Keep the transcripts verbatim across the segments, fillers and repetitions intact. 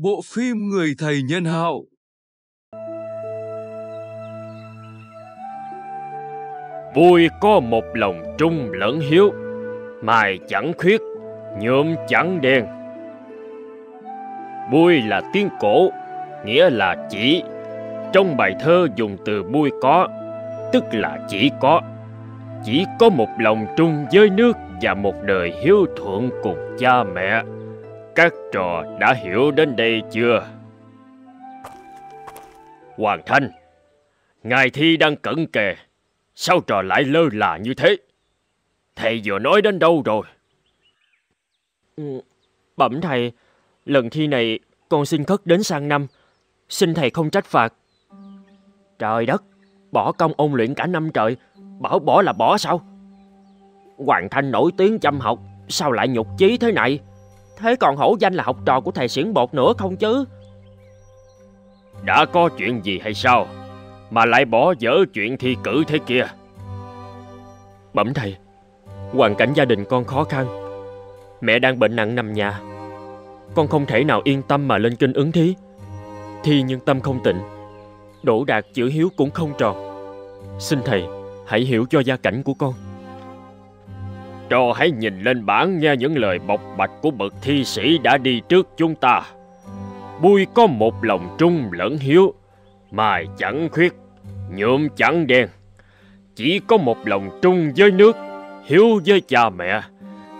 Bộ phim Người thầy nhân hậu. Vui có một lòng trung lẫn hiếu, mài chẳng khuyết, nhuộm chẳng đen. Bui là tiếng cổ, nghĩa là chỉ. Trong bài thơ dùng từ bui có, tức là chỉ có. Chỉ có một lòng trung với nước và một đời hiếu thuận cùng cha mẹ. Các trò đã hiểu đến đây chưa? Hoàng Thanh, ngài thi đang cận kề, sao trò lại lơ là như thế? Thầy vừa nói đến đâu rồi? Bẩm thầy, lần thi này con xin khất đến sang năm, xin thầy không trách phạt. Trời đất, bỏ công ôn luyện cả năm trời, bảo bỏ là bỏ sao? Hoàng Thanh nổi tiếng chăm học, sao lại nhục chí thế này? Thế còn hổ danh là học trò của thầy Xiển Bột nữa không chứ? Đã có chuyện gì hay sao mà lại bỏ dở chuyện thi cử thế kia? Bẩm thầy, hoàn cảnh gia đình con khó khăn, mẹ đang bệnh nặng nằm nhà. Con không thể nào yên tâm mà lên kinh ứng thí. Thi nhưng tâm không tịnh, đỗ đạt chữ hiếu cũng không tròn. Xin thầy hãy hiểu cho gia cảnh của con. Trò hãy nhìn lên bảng nghe những lời bộc bạch của bậc thi sĩ đã đi trước chúng ta. Bui có một lòng trung lẫn hiếu, mài chẳng khuyết, nhuộm chẳng đen. Chỉ có một lòng trung với nước, hiếu với cha mẹ.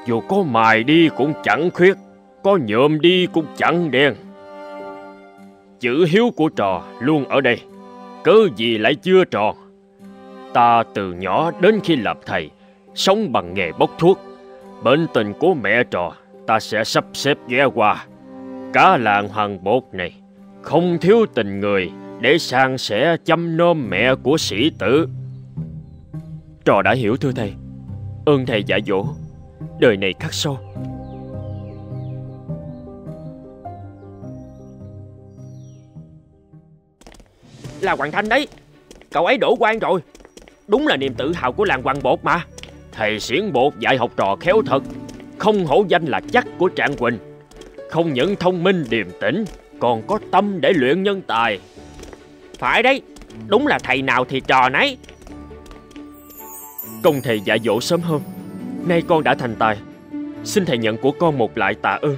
Dù có mài đi cũng chẳng khuyết, có nhuộm đi cũng chẳng đen. Chữ hiếu của trò luôn ở đây, cớ gì lại chưa tròn? Ta từ nhỏ đến khi làm thầy, sống bằng nghề bốc thuốc. Bệnh tình của mẹ trò ta sẽ sắp xếp ghé qua. Cả làng Hoàng Bột này không thiếu tình người để san sẻ chăm nom mẹ của sĩ tử. Trò đã hiểu thưa thầy, ơn thầy dạy dỗ, đời này khắc sâu. Là Hoàng Thanh đấy, cậu ấy đổ quan rồi, đúng là niềm tự hào của làng Hoàng Bột mà. Thầy Xiển Bột dạy học trò khéo thật, không hổ danh là chắc của Trạng Quỳnh. Không những thông minh điềm tĩnh, còn có tâm để luyện nhân tài. Phải đấy, đúng là thầy nào thì trò nấy. Công thầy dạy dỗ sớm hơn, nay con đã thành tài. Xin thầy nhận của con một lại tạ ơn.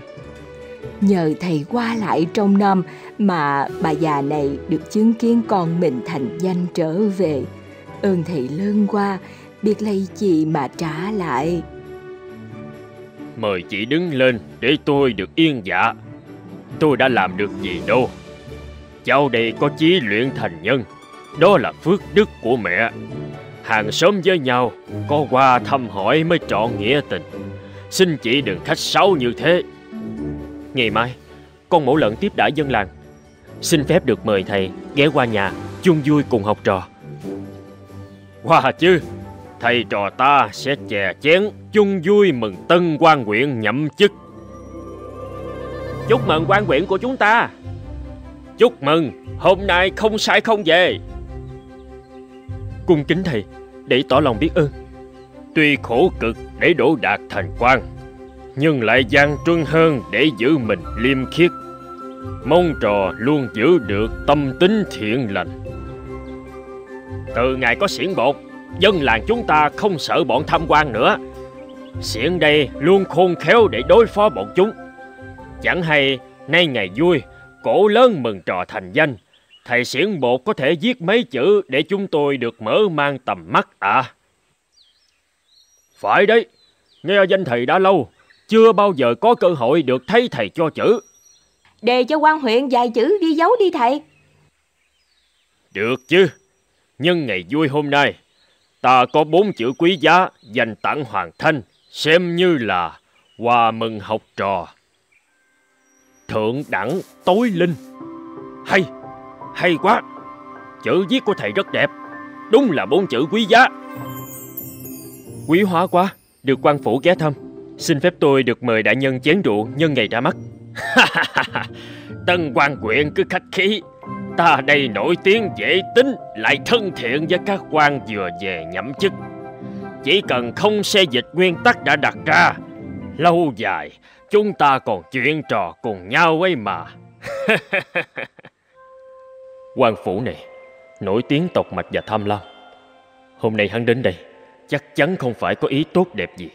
Nhờ thầy qua lại trong năm mà bà già này được chứng kiến con mình thành danh trở về. Ơn thầy lớn qua, biết lấy gì mà trả lại. Mời chị đứng lên để tôi được yên dạ. Tôi đã làm được gì đâu. Cháu đây có chí luyện thành nhân, đó là phước đức của mẹ. Hàng xóm với nhau, có qua thăm hỏi mới trọn nghĩa tình. Xin chị đừng khách sáo như thế. Ngày mai con mổ lợn tiếp đãi dân làng, xin phép được mời thầy ghé qua nhà chung vui cùng học trò. Qua chứ, thầy trò ta sẽ chè chén chung vui mừng tân quan huyện nhậm chức. Chúc mừng quan huyện của chúng ta. Chúc mừng, hôm nay không sai không về. Cung kính thầy, để tỏ lòng biết ơn. Tuy khổ cực để đỗ đạt thành quan, nhưng lại gian truân hơn để giữ mình liêm khiết. Mong trò luôn giữ được tâm tính thiện lành. Từ ngày có Xiển Bột, dân làng chúng ta không sợ bọn tham quan nữa. Xiển đây luôn khôn khéo để đối phó bọn chúng. Chẳng hay nay ngày vui, cổ lớn mừng trò thành danh, thầy Xiển Bột có thể viết mấy chữ để chúng tôi được mở mang tầm mắt ạ. À, phải đấy, nghe danh thầy đã lâu, chưa bao giờ có cơ hội được thấy thầy cho chữ. Đề cho quan huyện vài chữ ghi dấu đi thầy. Được chứ, nhưng ngày vui hôm nay ta có bốn chữ quý giá dành tặng Hoàng Thanh, xem như là hòa mừng học trò. Thượng đẳng tối linh. Hay, hay quá. Chữ viết của thầy rất đẹp, đúng là bốn chữ quý giá. Quý hóa quá, được quan phủ ghé thăm. Xin phép tôi được mời đại nhân chén rượu nhân ngày ra mắt. Tân quan huyện cứ khách khí, ta đây nổi tiếng dễ tính, lại thân thiện với các quan vừa về nhậm chức. Chỉ cần không xê dịch nguyên tắc đã đặt ra, lâu dài chúng ta còn chuyện trò cùng nhau ấy mà. Quan phủ này nổi tiếng tộc mạch và tham lam. Hôm nay hắn đến đây chắc chắn không phải có ý tốt đẹp gì.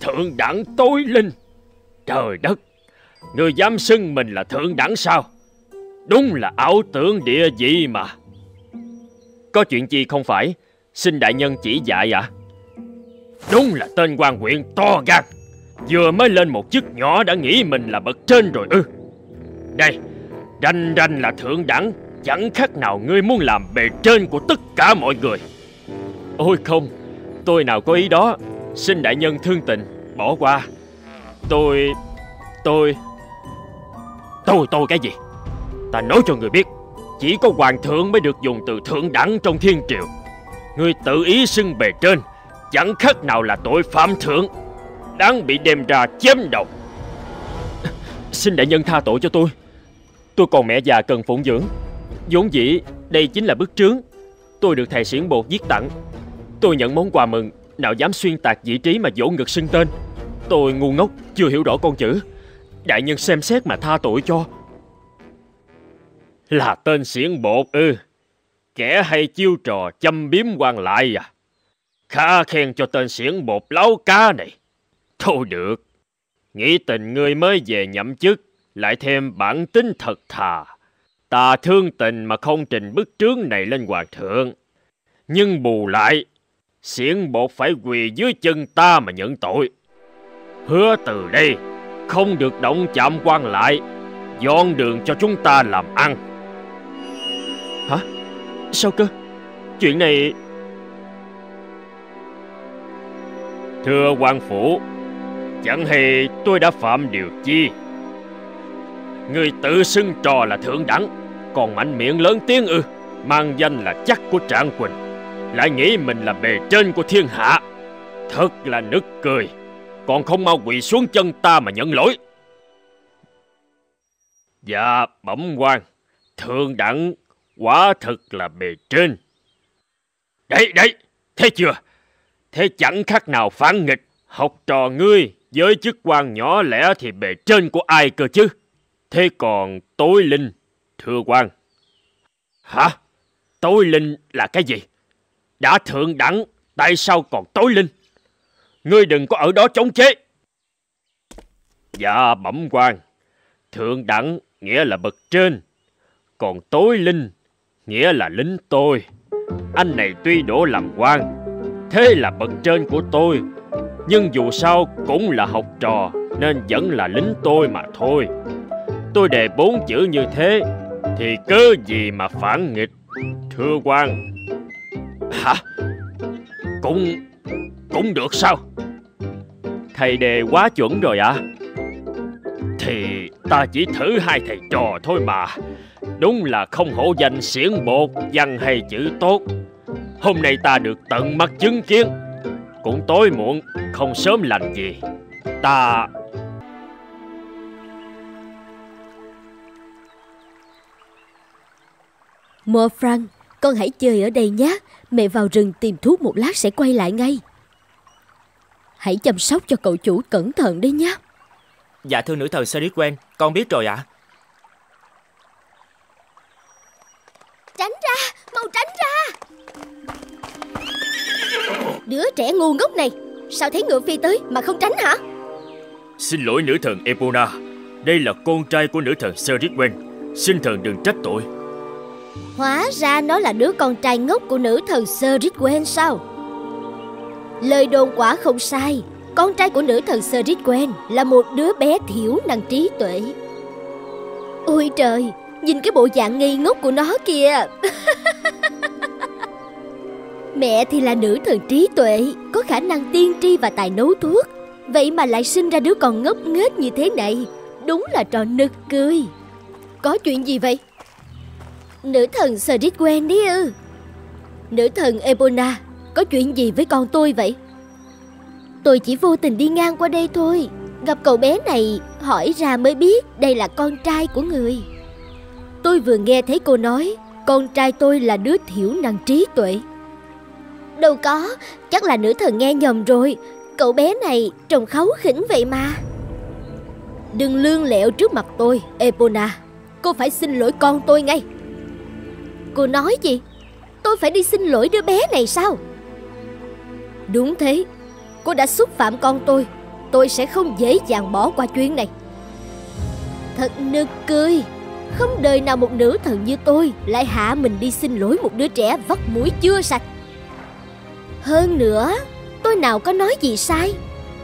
Thượng đẳng tối linh. Trời đất, người dám xưng mình là thượng đẳng sao? Đúng là ảo tưởng địa vị mà. Có chuyện gì không phải? Xin đại nhân chỉ dạy ạ. À? Đúng là tên quan huyện to gan, vừa mới lên một chức nhỏ đã nghĩ mình là bậc trên rồi ư? Ừ. Đây, ranh ranh là thượng đẳng, chẳng khác nào ngươi muốn làm bề trên của tất cả mọi người. Ôi không, tôi nào có ý đó. Xin đại nhân thương tình bỏ qua. Tôi... tôi... Tôi tôi cái gì? Ta nói cho người biết, chỉ có hoàng thượng mới được dùng từ thượng đẳng trong thiên triều. Người tự ý xưng bề trên chẳng khác nào là tội phạm thượng, đáng bị đem ra chém đầu. Xin đại nhân tha tội cho tôi. Tôi còn mẹ già cần phụng dưỡng. Vốn dĩ đây chính là bức trướng tôi được thầy Xiển Bột viết tặng. Tôi nhận món quà mừng, nào dám xuyên tạc vị trí mà vỗ ngực xưng tên. Tôi ngu ngốc, chưa hiểu rõ con chữ. Đại nhân xem xét mà tha tội cho. Là tên Xiển Bột ư? Ừ. Kẻ hay chiêu trò châm biếm quan lại à? Khá khen cho tên Xiển Bột láo cá này. Thôi được, nghĩ tình ngươi mới về nhậm chức, lại thêm bản tính thật thà, ta thương tình mà không trình bức trướng này lên hoàng thượng. Nhưng bù lại, Xiển Bột phải quỳ dưới chân ta mà nhận tội. Hứa từ đây không được động chạm quan lại, dọn đường cho chúng ta làm ăn. Hả? Sao cơ? Chuyện này... Thưa quan phủ, chẳng hay tôi đã phạm điều chi? Người tự xưng trò là thượng đẳng, còn mạnh miệng lớn tiếng ư? Mang danh là chắc của Trạng Quỳnh, lại nghĩ mình là bề trên của thiên hạ. Thật là nực cười. Còn không mau quỳ xuống chân ta mà nhận lỗi. Dạ bẩm quan, thượng đẳng quả thật là bề trên. Đấy đấy, thấy chưa? Thế chẳng khác nào phản nghịch. Học trò ngươi với chức quan nhỏ lẻ thì bề trên của ai cơ chứ? Thế còn tối linh, thưa quan? Hả? Tối linh là cái gì? Đã thượng đẳng, tại sao còn tối linh? Ngươi đừng có ở đó chống chế. Dạ bẩm quan, thượng đẳng nghĩa là bậc trên, còn tối linh nghĩa là lính tôi. Anh này tuy đỗ làm quan, thế là bậc trên của tôi, nhưng dù sao cũng là học trò nên vẫn là lính tôi mà thôi. Tôi đề bốn chữ như thế thì cớ gì mà phản nghịch, thưa quan? Hả? Cũng... cũng được sao? Thầy đề quá chuẩn rồi ạ. À? Thì ta chỉ thử hai thầy trò thôi mà. Đúng là không hổ danh Xiển Bột, văn hay chữ tốt. Hôm nay ta được tận mắt chứng kiến. Cũng tối muộn, không sớm lành gì. Ta... Morfran, con hãy chơi ở đây nhé. Mẹ vào rừng tìm thuốc một lát sẽ quay lại ngay. Hãy chăm sóc cho cậu chủ cẩn thận đấy nhé. Dạ thưa nữ thần Ceridwen, con biết rồi ạ. À? Tránh ra, mau tránh ra. Đứa trẻ ngu ngốc này, sao thấy ngựa phi tới mà không tránh hả? Xin lỗi nữ thần Epona, đây là con trai của nữ thần Ceridwen, xin thần đừng trách tội. Hóa ra nó là đứa con trai ngốc của nữ thần Ceridwen sao? Lời đồn quả không sai, con trai của nữ thần Ceridwen là một đứa bé thiểu năng trí tuệ. Ôi trời, nhìn cái bộ dạng ngây ngốc của nó kìa. Mẹ thì là nữ thần trí tuệ, có khả năng tiên tri và tài nấu thuốc, vậy mà lại sinh ra đứa con ngốc nghếch như thế này. Đúng là trò nực cười. Có chuyện gì vậy? Nữ thần Ceridwen đấy ư? Ừ. Nữ thần Epona, có chuyện gì với con tôi vậy? Tôi chỉ vô tình đi ngang qua đây thôi, gặp cậu bé này hỏi ra mới biết đây là con trai của người. Tôi vừa nghe thấy cô nói con trai tôi là đứa thiểu năng trí tuệ. Đâu có, chắc là nữ thần nghe nhầm rồi. Cậu bé này trông kháu khỉnh vậy mà. Đừng lươn lẹo trước mặt tôi, Epona. Cô phải xin lỗi con tôi ngay. Cô nói gì? Tôi phải đi xin lỗi đứa bé này sao? Đúng thế. Cô đã xúc phạm con tôi. Tôi sẽ không dễ dàng bỏ qua chuyện này. Thật nực cười. Không đời nào một nữ thần như tôi lại hạ mình đi xin lỗi một đứa trẻ vắt mũi chưa sạch. Hơn nữa, tôi nào có nói gì sai.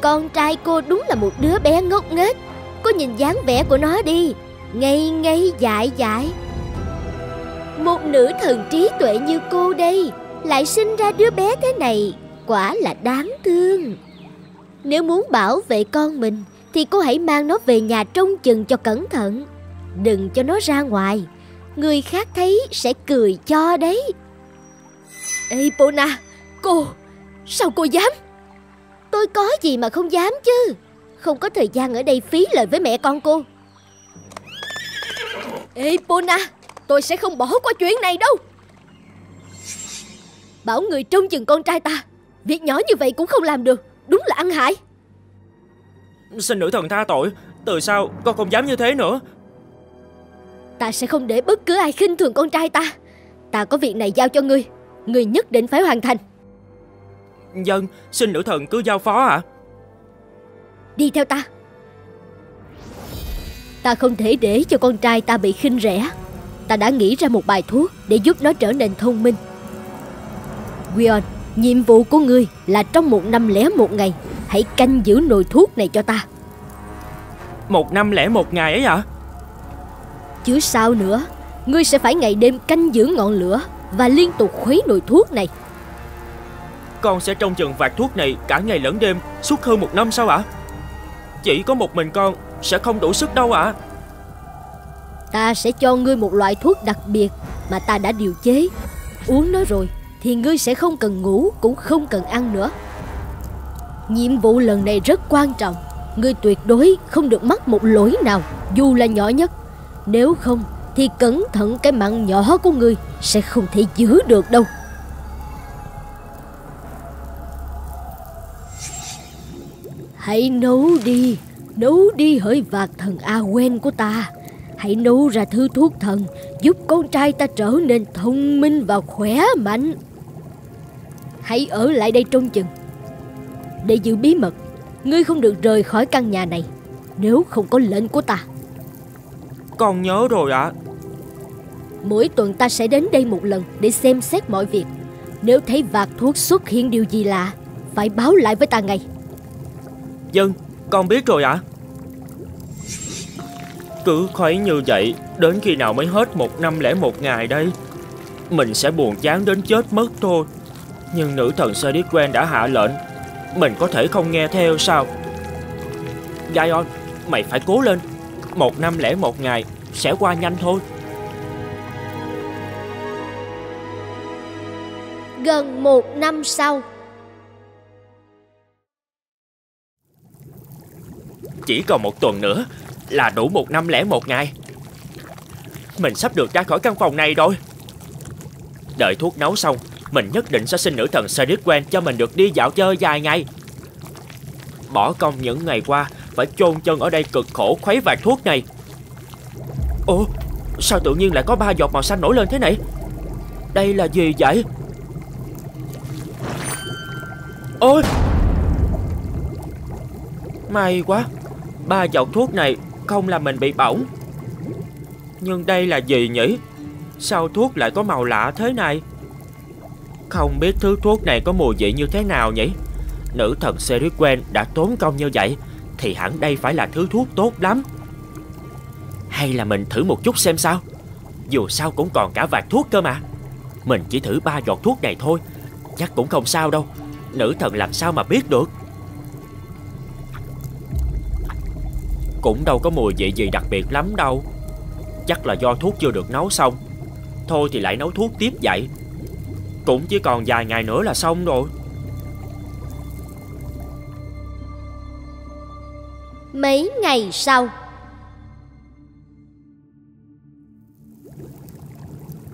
Con trai cô đúng là một đứa bé ngốc nghếch. Cô nhìn dáng vẻ của nó đi, ngây ngây dại dại. Một nữ thần trí tuệ như cô đây lại sinh ra đứa bé thế này, quả là đáng thương. Nếu muốn bảo vệ con mình thì cô hãy mang nó về nhà trông chừng cho cẩn thận. Đừng cho nó ra ngoài, người khác thấy sẽ cười cho đấy. Epona, cô, sao cô dám? Tôi có gì mà không dám chứ. Không có thời gian ở đây phí lời với mẹ con cô. Epona, tôi sẽ không bỏ qua chuyện này đâu. Bảo người trông chừng con trai ta, việc nhỏ như vậy cũng không làm được, đúng là ăn hại. Xin nữ thần tha tội, từ sau con không dám như thế nữa. Ta sẽ không để bất cứ ai khinh thường con trai ta. Ta có việc này giao cho ngươi, ngươi nhất định phải hoàn thành. Dân, xin nữ thần cứ giao phó ạ. À? Đi theo ta. Ta không thể để cho con trai ta bị khinh rẻ. Ta đã nghĩ ra một bài thuốc để giúp nó trở nên thông minh. Gwion, nhiệm vụ của ngươi là trong một năm lẻ một ngày hãy canh giữ nồi thuốc này cho ta. Một năm lẻ một ngày ấy ạ? À? Chứ sao nữa, ngươi sẽ phải ngày đêm canh giữ ngọn lửa và liên tục khuấy nồi thuốc này. Con sẽ trông chừng vạt thuốc này cả ngày lẫn đêm suốt hơn một năm sao ạ? À? Chỉ có một mình con sẽ không đủ sức đâu ạ. À? Ta sẽ cho ngươi một loại thuốc đặc biệt mà ta đã điều chế. Uống nó rồi thì ngươi sẽ không cần ngủ cũng không cần ăn nữa. Nhiệm vụ lần này rất quan trọng. Ngươi tuyệt đối không được mắc một lỗi nào, dù là nhỏ nhất. Nếu không thì cẩn thận cái mạng nhỏ của ngươi sẽ không thể giữ được đâu. Hãy nấu đi, nấu đi hỡi vạc thần Awen của ta. Hãy nấu ra thứ thuốc thần giúp con trai ta trở nên thông minh và khỏe mạnh. Hãy ở lại đây trông chừng. Để giữ bí mật, ngươi không được rời khỏi căn nhà này nếu không có lệnh của ta. Con nhớ rồi ạ. À. Mỗi tuần ta sẽ đến đây một lần để xem xét mọi việc. Nếu thấy vạc thuốc xuất hiện điều gì lạ, phải báo lại với ta ngay. Dân, con biết rồi ạ. À. Cứ khuấy như vậy, đến khi nào mới hết một năm lẻ một ngày đây? Mình sẽ buồn chán đến chết mất thôi. Nhưng nữ thần Ceridwen đã hạ lệnh, mình có thể không nghe theo sao? Gwion, mày phải cố lên. Một năm lẻ một ngày sẽ qua nhanh thôi. Gần một năm sau. Chỉ còn một tuần nữa là đủ một năm lẻ một ngày. Mình sắp được ra khỏi căn phòng này rồi. Đợi thuốc nấu xong, mình nhất định sẽ xin nữ thần Ceridwen cho mình được đi dạo chơi vài ngày. Bỏ công những ngày qua phải chôn chân ở đây cực khổ khuấy vạt thuốc này. Ồ, sao tự nhiên lại có ba giọt màu xanh nổi lên thế này? Đây là gì vậy? Ôi, may quá, ba giọt thuốc này không làm mình bị bỏng. Nhưng đây là gì nhỉ? Sao thuốc lại có màu lạ thế này? Không biết thứ thuốc này có mùi vị như thế nào nhỉ? Nữ thần Ceridwen đã tốn công như vậy thì hẳn đây phải là thứ thuốc tốt lắm. Hay là mình thử một chút xem sao? Dù sao cũng còn cả vạt thuốc cơ mà. Mình chỉ thử ba giọt thuốc này thôi, chắc cũng không sao đâu. Nữ thần làm sao mà biết được? Cũng đâu có mùi vị gì đặc biệt lắm đâu. Chắc là do thuốc chưa được nấu xong. Thôi thì lại nấu thuốc tiếp vậy. Cũng chỉ còn vài ngày nữa là xong rồi. Mấy ngày sau.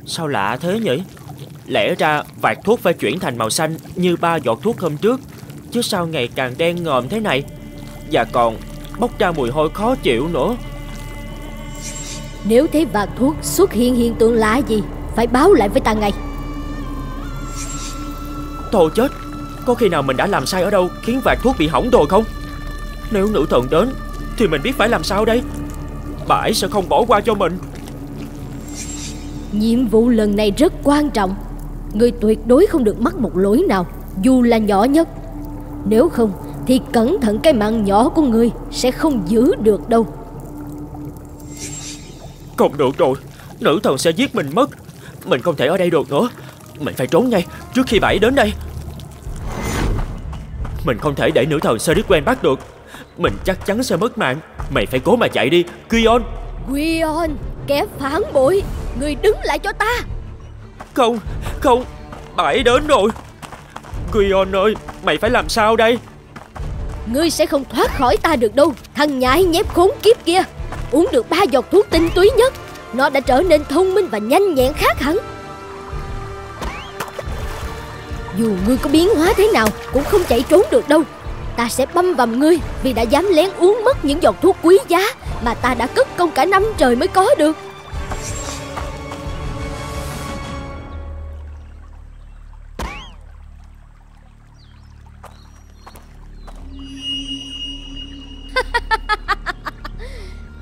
Sao lạ thế nhỉ? Lẽ ra vạt thuốc phải chuyển thành màu xanh như ba giọt thuốc hôm trước, chứ sao ngày càng đen ngòm thế này, và còn bốc ra mùi hôi khó chịu nữa. Nếu thấy vạc thuốc xuất hiện hiện tượng lạ gì, phải báo lại với ta ngay. Thôi chết, có khi nào mình đã làm sai ở đâu khiến vạc thuốc bị hỏng rồi không? Nếu nữ thần đến thì mình biết phải làm sao đây. Bà ấy sẽ không bỏ qua cho mình. Nhiệm vụ lần này rất quan trọng. Người tuyệt đối không được mắc một lỗi nào, dù là nhỏ nhất. Nếu không thì cẩn thận cái mạng nhỏ của người sẽ không giữ được đâu. Không được rồi, nữ thần sẽ giết mình mất. Mình không thể ở đây được nữa. Mình phải trốn ngay trước khi bà ấy đến đây. Mình không thể để nữ thần Ceridwen bắt được. Mình chắc chắn sẽ mất mạng. Mày phải cố mà chạy đi, Gwion. Gwion, kẻ phản bội, người đứng lại cho ta. Không, không, bà ấy đến rồi. Gwion ơi, mày phải làm sao đây? Ngươi sẽ không thoát khỏi ta được đâu. Thằng nhãi nhép khốn kiếp kia uống được ba giọt thuốc tinh túy nhất, nó đã trở nên thông minh và nhanh nhẹn khác hẳn. Dù ngươi có biến hóa thế nào cũng không chạy trốn được đâu. Ta sẽ băm vằm ngươi vì đã dám lén uống mất những giọt thuốc quý giá mà ta đã cất công cả năm trời mới có được.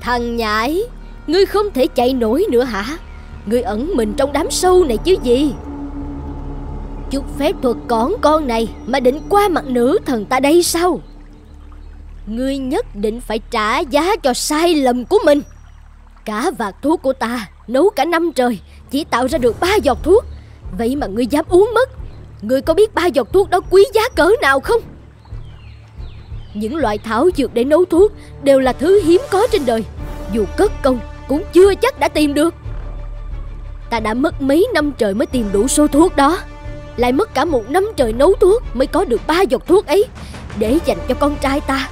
Thằng nhãi, ngươi không thể chạy nổi nữa hả? Ngươi ẩn mình trong đám sâu này chứ gì? Chút phép thuật cỏn con này mà định qua mặt nữ thần ta đây sao? Ngươi nhất định phải trả giá cho sai lầm của mình. Cả vạc thuốc của ta nấu cả năm trời chỉ tạo ra được ba giọt thuốc, vậy mà ngươi dám uống mất. Ngươi có biết ba giọt thuốc đó quý giá cỡ nào không? Những loại thảo dược để nấu thuốc đều là thứ hiếm có trên đời, dù cất công cũng chưa chắc đã tìm được. Ta đã mất mấy năm trời mới tìm đủ số thuốc đó, lại mất cả một năm trời nấu thuốc mới có được ba giọt thuốc ấy để dành cho con trai ta.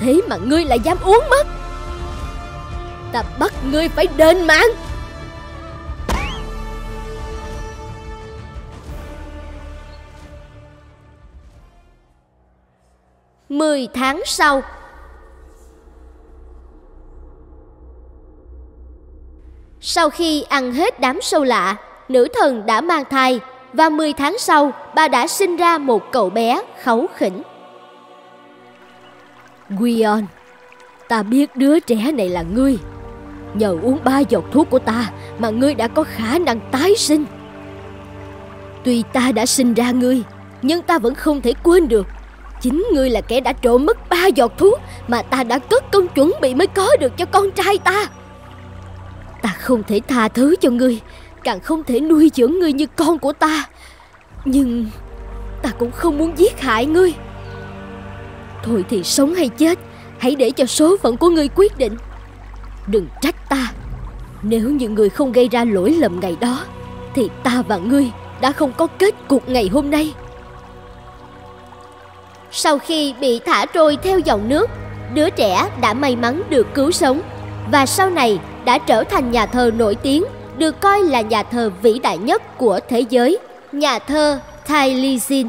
Thế mà ngươi lại dám uống mất. Ta bắt ngươi phải đền mạng. Mười tháng sau. Sau khi ăn hết đám sâu lạ, nữ thần đã mang thai, và mười tháng sau bà đã sinh ra một cậu bé kháu khỉnh. Gwion, ta biết đứa trẻ này là ngươi. Nhờ uống ba giọt thuốc của ta mà ngươi đã có khả năng tái sinh. Tuy ta đã sinh ra ngươi, nhưng ta vẫn không thể quên được chính ngươi là kẻ đã trộm mất ba giọt thuốc mà ta đã cất công chuẩn bị mới có được cho con trai ta. Ta không thể tha thứ cho ngươi, càng không thể nuôi dưỡng ngươi như con của ta. Nhưng ta cũng không muốn giết hại ngươi. Thôi thì sống hay chết, hãy để cho số phận của ngươi quyết định. Đừng trách ta. Nếu như ngươi không gây ra lỗi lầm ngày đó, thì ta và ngươi đã không có kết cục ngày hôm nay. Sau khi bị thả trôi theo dòng nước, đứa trẻ đã may mắn được cứu sống, và sau này đã trở thành nhà thơ nổi tiếng, được coi là nhà thơ vĩ đại nhất của thế giới, nhà thơ Taliesin.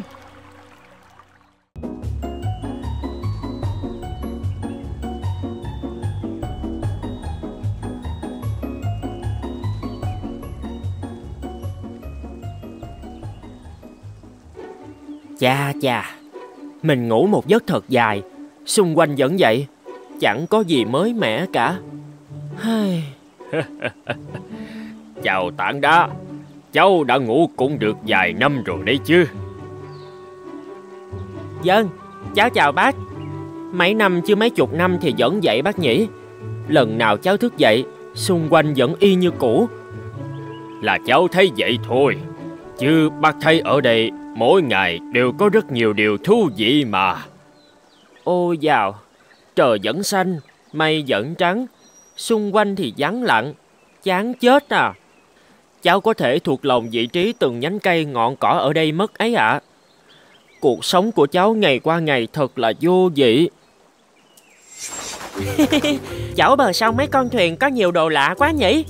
Chà chà, mình ngủ một giấc thật dài, xung quanh vẫn vậy, chẳng có gì mới mẻ cả. Chào tảng đá, cháu đã ngủ cũng được vài năm rồi đấy chứ? Vâng, cháu chào bác. Mấy năm chứ mấy chục năm thì vẫn vậy bác nhỉ. Lần nào cháu thức dậy, xung quanh vẫn y như cũ. Là cháu thấy vậy thôi, chứ bác thấy ở đây mỗi ngày đều có rất nhiều điều thú vị mà. Ô dào, trời vẫn xanh, mây vẫn trắng, xung quanh thì vắng lặng, chán chết à. Cháu có thể thuộc lòng vị trí từng nhánh cây ngọn cỏ ở đây mất ấy ạ. À. Cuộc sống của cháu ngày qua ngày thật là vô vị. Chỗ bờ sau mấy con thuyền có nhiều đồ lạ quá nhỉ?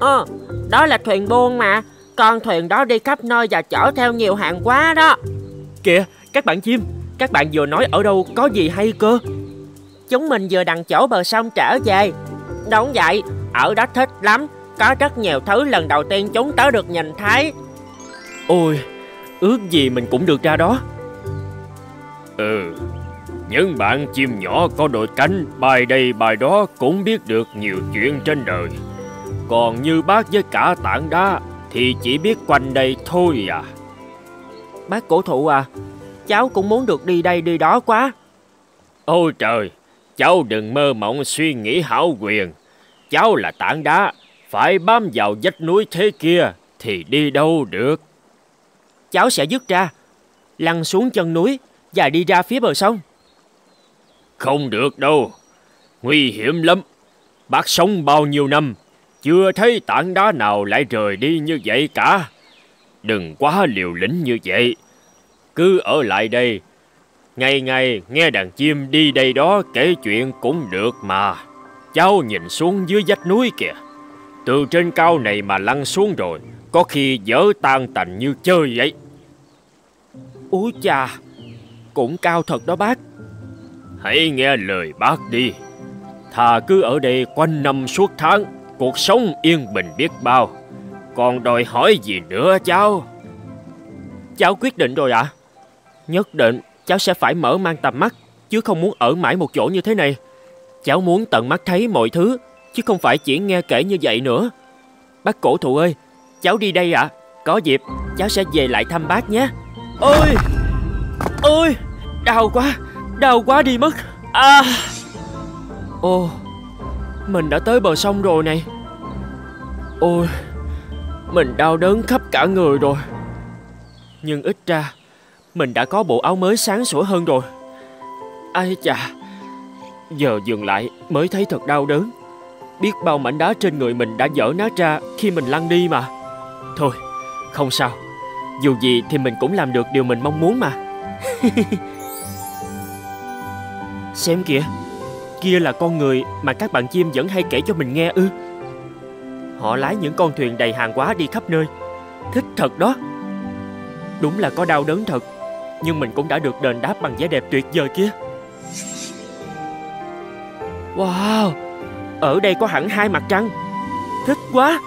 Ờ, đó là thuyền buôn mà. Con thuyền đó đi khắp nơi và chở theo nhiều hàng hóa đó. Kìa, các bạn chim, Các bạn vừa nói ở đâu có gì hay cơ? Chúng mình vừa đằng chỗ bờ sông trở về. Đúng vậy, ở đó thích lắm. Có rất nhiều thứ lần đầu tiên chúng tớ được nhìn thấy. Ôi, ước gì mình cũng được ra đó. Ừ, những bạn chim nhỏ có đôi cánh bay đây bay đó cũng biết được nhiều chuyện trên đời. Còn như bác với cả tảng đá thì chỉ biết quanh đây thôi à. Bác cổ thụ à, cháu cũng muốn được đi đây đi đó quá. Ôi trời, cháu đừng mơ mộng suy nghĩ hão huyền. Cháu là tảng đá, phải bám vào vách núi thế kia thì đi đâu được. Cháu sẽ dứt ra, lăn xuống chân núi và đi ra phía bờ sông. Không được đâu, nguy hiểm lắm. Bác sống bao nhiêu năm, chưa thấy tảng đá nào lại rời đi như vậy cả. Đừng quá liều lĩnh như vậy, cứ ở lại đây. Ngày ngày nghe đàn chim đi đây đó kể chuyện cũng được mà. Cháu nhìn xuống dưới vách núi kìa, từ trên cao này mà lăn xuống rồi có khi vỡ tan tành như chơi vậy. Úi chà, cũng cao thật đó bác. Hãy nghe lời bác đi. Thà cứ ở đây quanh năm suốt tháng, cuộc sống yên bình biết bao. Còn đòi hỏi gì nữa cháu? Cháu quyết định rồi ạ. À? Nhất định cháu sẽ phải mở mang tầm mắt, chứ không muốn ở mãi một chỗ như thế này. Cháu muốn tận mắt thấy mọi thứ, chứ không phải chỉ nghe kể như vậy nữa. Bác cổ thụ ơi, cháu đi đây ạ. À? Có dịp cháu sẽ về lại thăm bác nhé. Ôi, ôi, đau quá, đau quá đi mất. À, ô, mình đã tới bờ sông rồi này. Ôi, mình đau đớn khắp cả người rồi. Nhưng ít ra mình đã có bộ áo mới sáng sủa hơn rồi. Ai chà, giờ dừng lại mới thấy thật đau đớn. Biết bao mảnh đá trên người mình đã vỡ nát ra khi mình lăn đi mà. Thôi, không sao. Dù gì thì mình cũng làm được điều mình mong muốn mà. Xem kìa, kia là con người mà các bạn chim vẫn hay kể cho mình nghe ư? Họ lái những con thuyền đầy hàng hóa đi khắp nơi. Thích thật đó. Đúng là có đau đớn thật, nhưng mình cũng đã được đền đáp bằng vẻ đẹp tuyệt vời kia. Wow, ở đây có hẳn hai mặt trăng. Thích quá.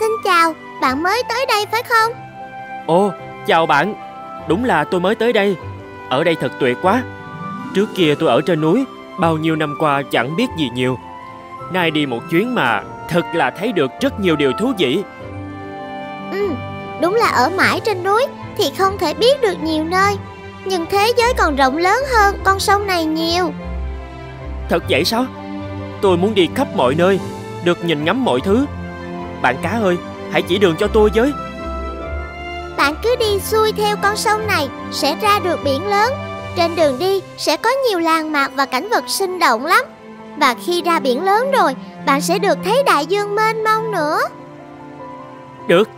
Xin chào, bạn mới tới đây phải không? Ồ, chào bạn. Đúng là tôi mới tới đây. Ở đây thật tuyệt quá. Trước kia tôi ở trên núi, bao nhiêu năm qua chẳng biết gì nhiều. Nay đi một chuyến mà thật là thấy được rất nhiều điều thú vị. Ừ, đúng là ở mãi trên núi thì không thể biết được nhiều nơi. Nhưng thế giới còn rộng lớn hơn con sông này nhiều. Thật vậy sao? Tôi muốn đi khắp mọi nơi, được nhìn ngắm mọi thứ. Bạn cá ơi, hãy chỉ đường cho tôi với. Bạn cứ đi xuôi theo con sông này sẽ ra được biển lớn. Trên đường đi sẽ có nhiều làng mạc và cảnh vật sinh động lắm. Và khi ra biển lớn rồi, bạn sẽ được thấy đại dương mênh mông nữa. Được,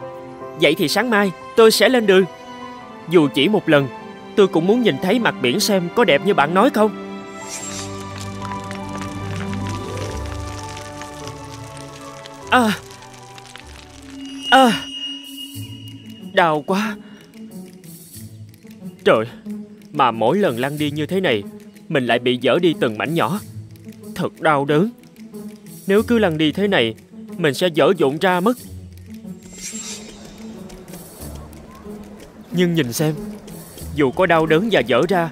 vậy thì sáng mai tôi sẽ lên đường. Dù chỉ một lần, tôi cũng muốn nhìn thấy mặt biển xem có đẹp như bạn nói không. À, à, đau quá. Trời, mà mỗi lần lăn đi như thế này, mình lại bị vỡ đi từng mảnh nhỏ. Thật đau đớn. Nếu cứ lăn đi thế này, mình sẽ vỡ vụn ra mất. Nhưng nhìn xem, dù có đau đớn và vỡ ra,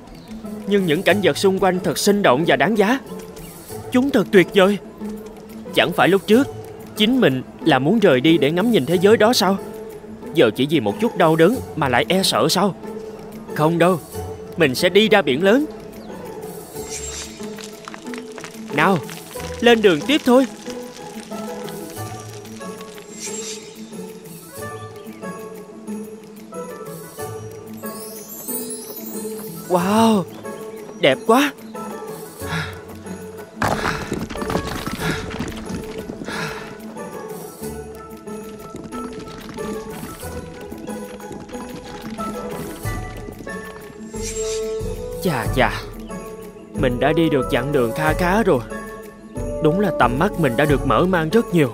nhưng những cảnh vật xung quanh thật sinh động và đáng giá. Chúng thật tuyệt vời. Chẳng phải lúc trước chính mình là muốn rời đi để ngắm nhìn thế giới đó sao? Giờ chỉ vì một chút đau đớn mà lại e sợ sao? Không đâu, mình sẽ đi ra biển lớn. Nào, lên đường tiếp thôi. Wow, đẹp quá. Chà chà, mình đã đi được chặng đường kha khá rồi. Đúng là tầm mắt mình đã được mở mang rất nhiều.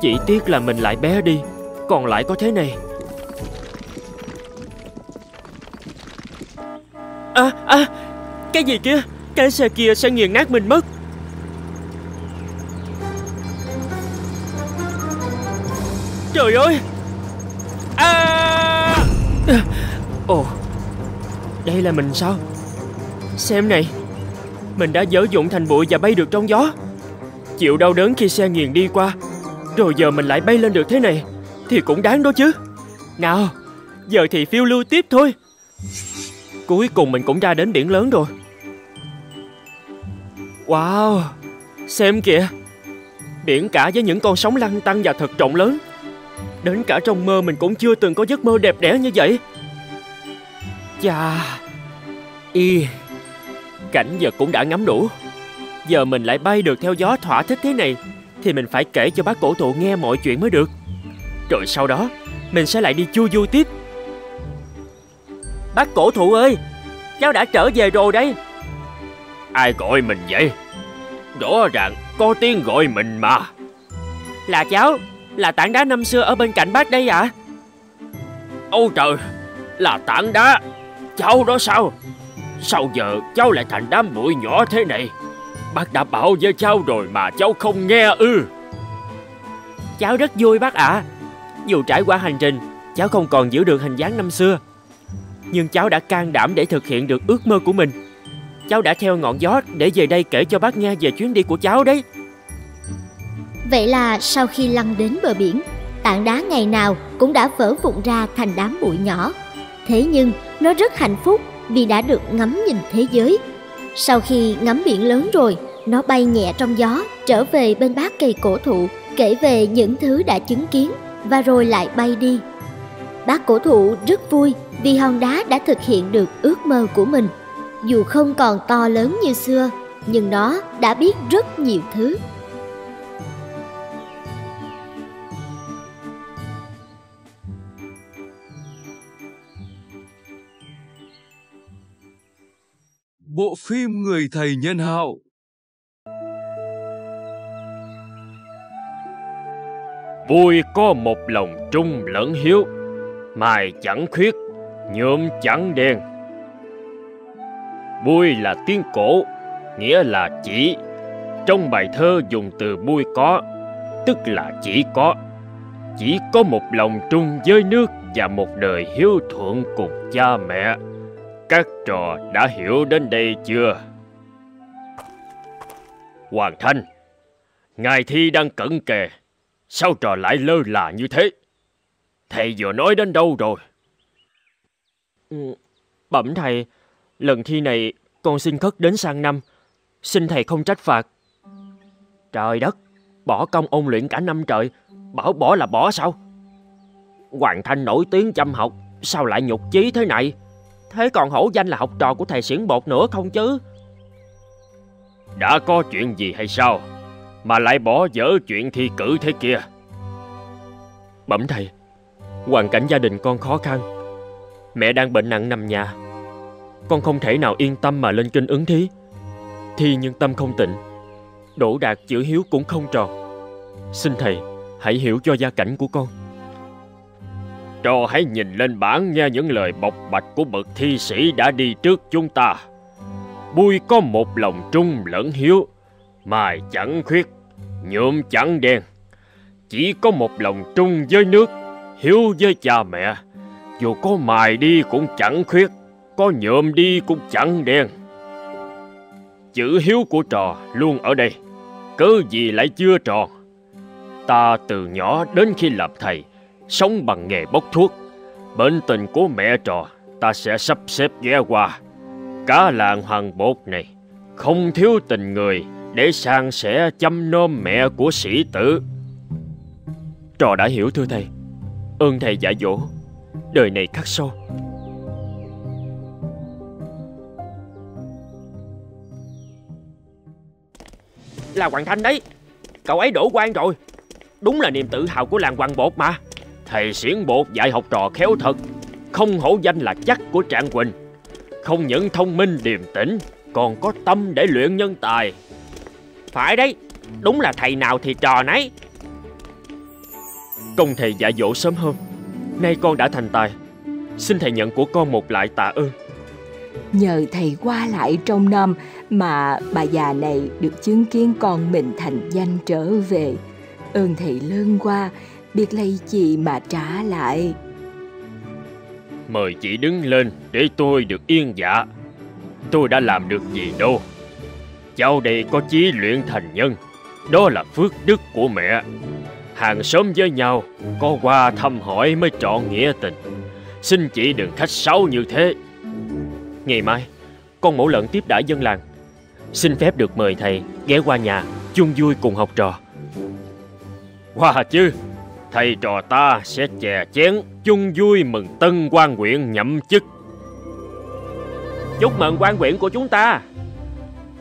Chỉ tiếc là mình lại bé đi. Còn lại có thế này. À, à, cái gì kia? Cái xe kia sẽ nghiền nát mình mất. Trời ơi! À! Ồ, đây là mình sao? Xem này, mình đã dở dụng thành bụi và bay được trong gió. Chịu đau đớn khi xe nghiền đi qua, rồi giờ mình lại bay lên được thế này thì cũng đáng đó chứ. Nào, giờ thì phiêu lưu tiếp thôi. Cuối cùng mình cũng ra đến biển lớn rồi. Wow, xem kìa, biển cả với những con sóng lăn tăn và thật rộng lớn. Đến cả trong mơ mình cũng chưa từng có giấc mơ đẹp đẽ như vậy. Chà, y cảnh vật cũng đã ngắm đủ, giờ mình lại bay được theo gió thỏa thích thế này thì mình phải kể cho bác cổ thụ nghe mọi chuyện mới được. Rồi sau đó mình sẽ lại đi chu du tiếp. Bác cổ thụ ơi, cháu đã trở về rồi đấy. Ai gọi mình vậy? Rõ ràng có tiếng gọi mình mà. Là cháu, là tảng đá năm xưa ở bên cạnh bác đây ạ. À? Ôi trời, là tảng đá cháu đó sao? Sao giờ cháu lại thành đám bụi nhỏ thế này? Bác đã bảo với cháu rồi mà cháu không nghe ư? Cháu rất vui bác ạ. À. Dù trải qua hành trình, cháu không còn giữ được hình dáng năm xưa, nhưng cháu đã can đảm để thực hiện được ước mơ của mình. Cháu đã theo ngọn gió để về đây kể cho bác nghe về chuyến đi của cháu đấy. Vậy là sau khi lăn đến bờ biển, tảng đá ngày nào cũng đã vỡ vụn ra thành đám bụi nhỏ. Thế nhưng nó rất hạnh phúc vì đã được ngắm nhìn thế giới. Sau khi ngắm biển lớn rồi, nó bay nhẹ trong gió, trở về bên bác cây cổ thụ, kể về những thứ đã chứng kiến và rồi lại bay đi. Bác cổ thụ rất vui vì hòn đá đã thực hiện được ước mơ của mình. Dù không còn to lớn như xưa, nhưng nó đã biết rất nhiều thứ. Bộ phim Người thầy nhân hậu. Vui có một lòng trung lẫn hiếu, mài chẳng khuyết, nhuộm chẳng đen. Bui là tiếng cổ, nghĩa là chỉ. Trong bài thơ dùng từ bui có, tức là chỉ có. Chỉ có một lòng trung với nước và một đời hiếu thuận cùng cha mẹ. Các trò đã hiểu đến đây chưa? Hoàng Thanh, ngài thi đang cận kề, sao trò lại lơ là như thế? Thầy vừa nói đến đâu rồi? Bẩm thầy, lần thi này con xin khất đến sang năm, xin thầy không trách phạt. Trời đất, bỏ công ôn luyện cả năm trời, bảo bỏ là bỏ sao? Hoàng Thanh nổi tiếng chăm học, sao lại nhục chí thế này? Thế còn hổ danh là học trò của thầy Xiển Bột nữa không chứ? Đã có chuyện gì hay sao mà lại bỏ dở chuyện thi cử thế kia? Bẩm thầy, hoàn cảnh gia đình con khó khăn, mẹ đang bệnh nặng nằm nhà. Con không thể nào yên tâm mà lên kinh ứng thí. Thi nhưng tâm không tịnh, đỗ đạt chữ hiếu cũng không tròn. Xin thầy hãy hiểu cho gia cảnh của con. Trò hãy nhìn lên bảng nghe những lời bộc bạch của bậc thi sĩ đã đi trước chúng ta. Bui có một lòng trung lẫn hiếu, mài chẳng khuyết, nhuộm chẳng đen. Chỉ có một lòng trung với nước, hiếu với cha mẹ. Dù có mài đi cũng chẳng khuyết, có nhuộm đi cũng chẳng đen. Chữ hiếu của trò luôn ở đây, cớ gì lại chưa tròn? Ta từ nhỏ đến khi lập thầy, sống bằng nghề bốc thuốc. Bệnh tình của mẹ trò ta sẽ sắp xếp ghé qua. Cả làng Hoàng Bột này không thiếu tình người để san sẻ chăm nom mẹ của sĩ tử. Trò đã hiểu thưa thầy, ơn thầy dạy dỗ, đời này khắc sâu. Là Hoàng Thanh đấy, cậu ấy đổ quan rồi, đúng là niềm tự hào của làng Hoàng Bột mà. Thầy Xiển Bột dạy học trò khéo thật, không hổ danh là chắc của Trạng Quỳnh. Không những thông minh điềm tĩnh, còn có tâm để luyện nhân tài. Phải đấy, đúng là thầy nào thì trò nấy. Công thầy dạy dỗ sớm hơn, nay con đã thành tài. Xin thầy nhận của con một lại tạ ơn. Nhờ thầy qua lại trong năm mà bà già này được chứng kiến con mình thành danh trở về. Ơn thầy lớn qua, biết lấy gì mà trả lại. Mời chị đứng lên để tôi được yên dạ. Tôi đã làm được gì đâu. Cháu đây có chí luyện thành nhân, đó là phước đức của mẹ. Hàng xóm với nhau, có qua thăm hỏi mới trọn nghĩa tình. Xin chị đừng khách sáo như thế. Ngày mai, con mẫu lợn tiếp đãi dân làng. Xin phép được mời thầy ghé qua nhà, chung vui cùng học trò. Qua chứ, thầy trò ta sẽ chè chén, chung vui mừng tân quan huyện nhậm chức. Chúc mừng quan huyện của chúng ta.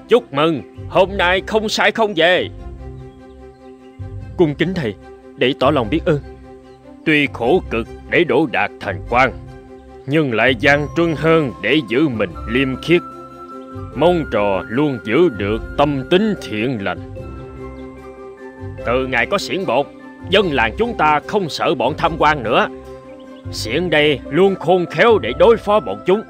Chúc mừng, hôm nay không sai không về. Cung kính thầy, để tỏ lòng biết ơn. Tuy khổ cực để đỗ đạt thành quan, nhưng lại gian truân hơn để giữ mình liêm khiết. Mong trò luôn giữ được tâm tính thiện lành. Từ ngày có Xiển Bột, dân làng chúng ta không sợ bọn tham quan nữa. Xiển đây luôn khôn khéo để đối phó bọn chúng.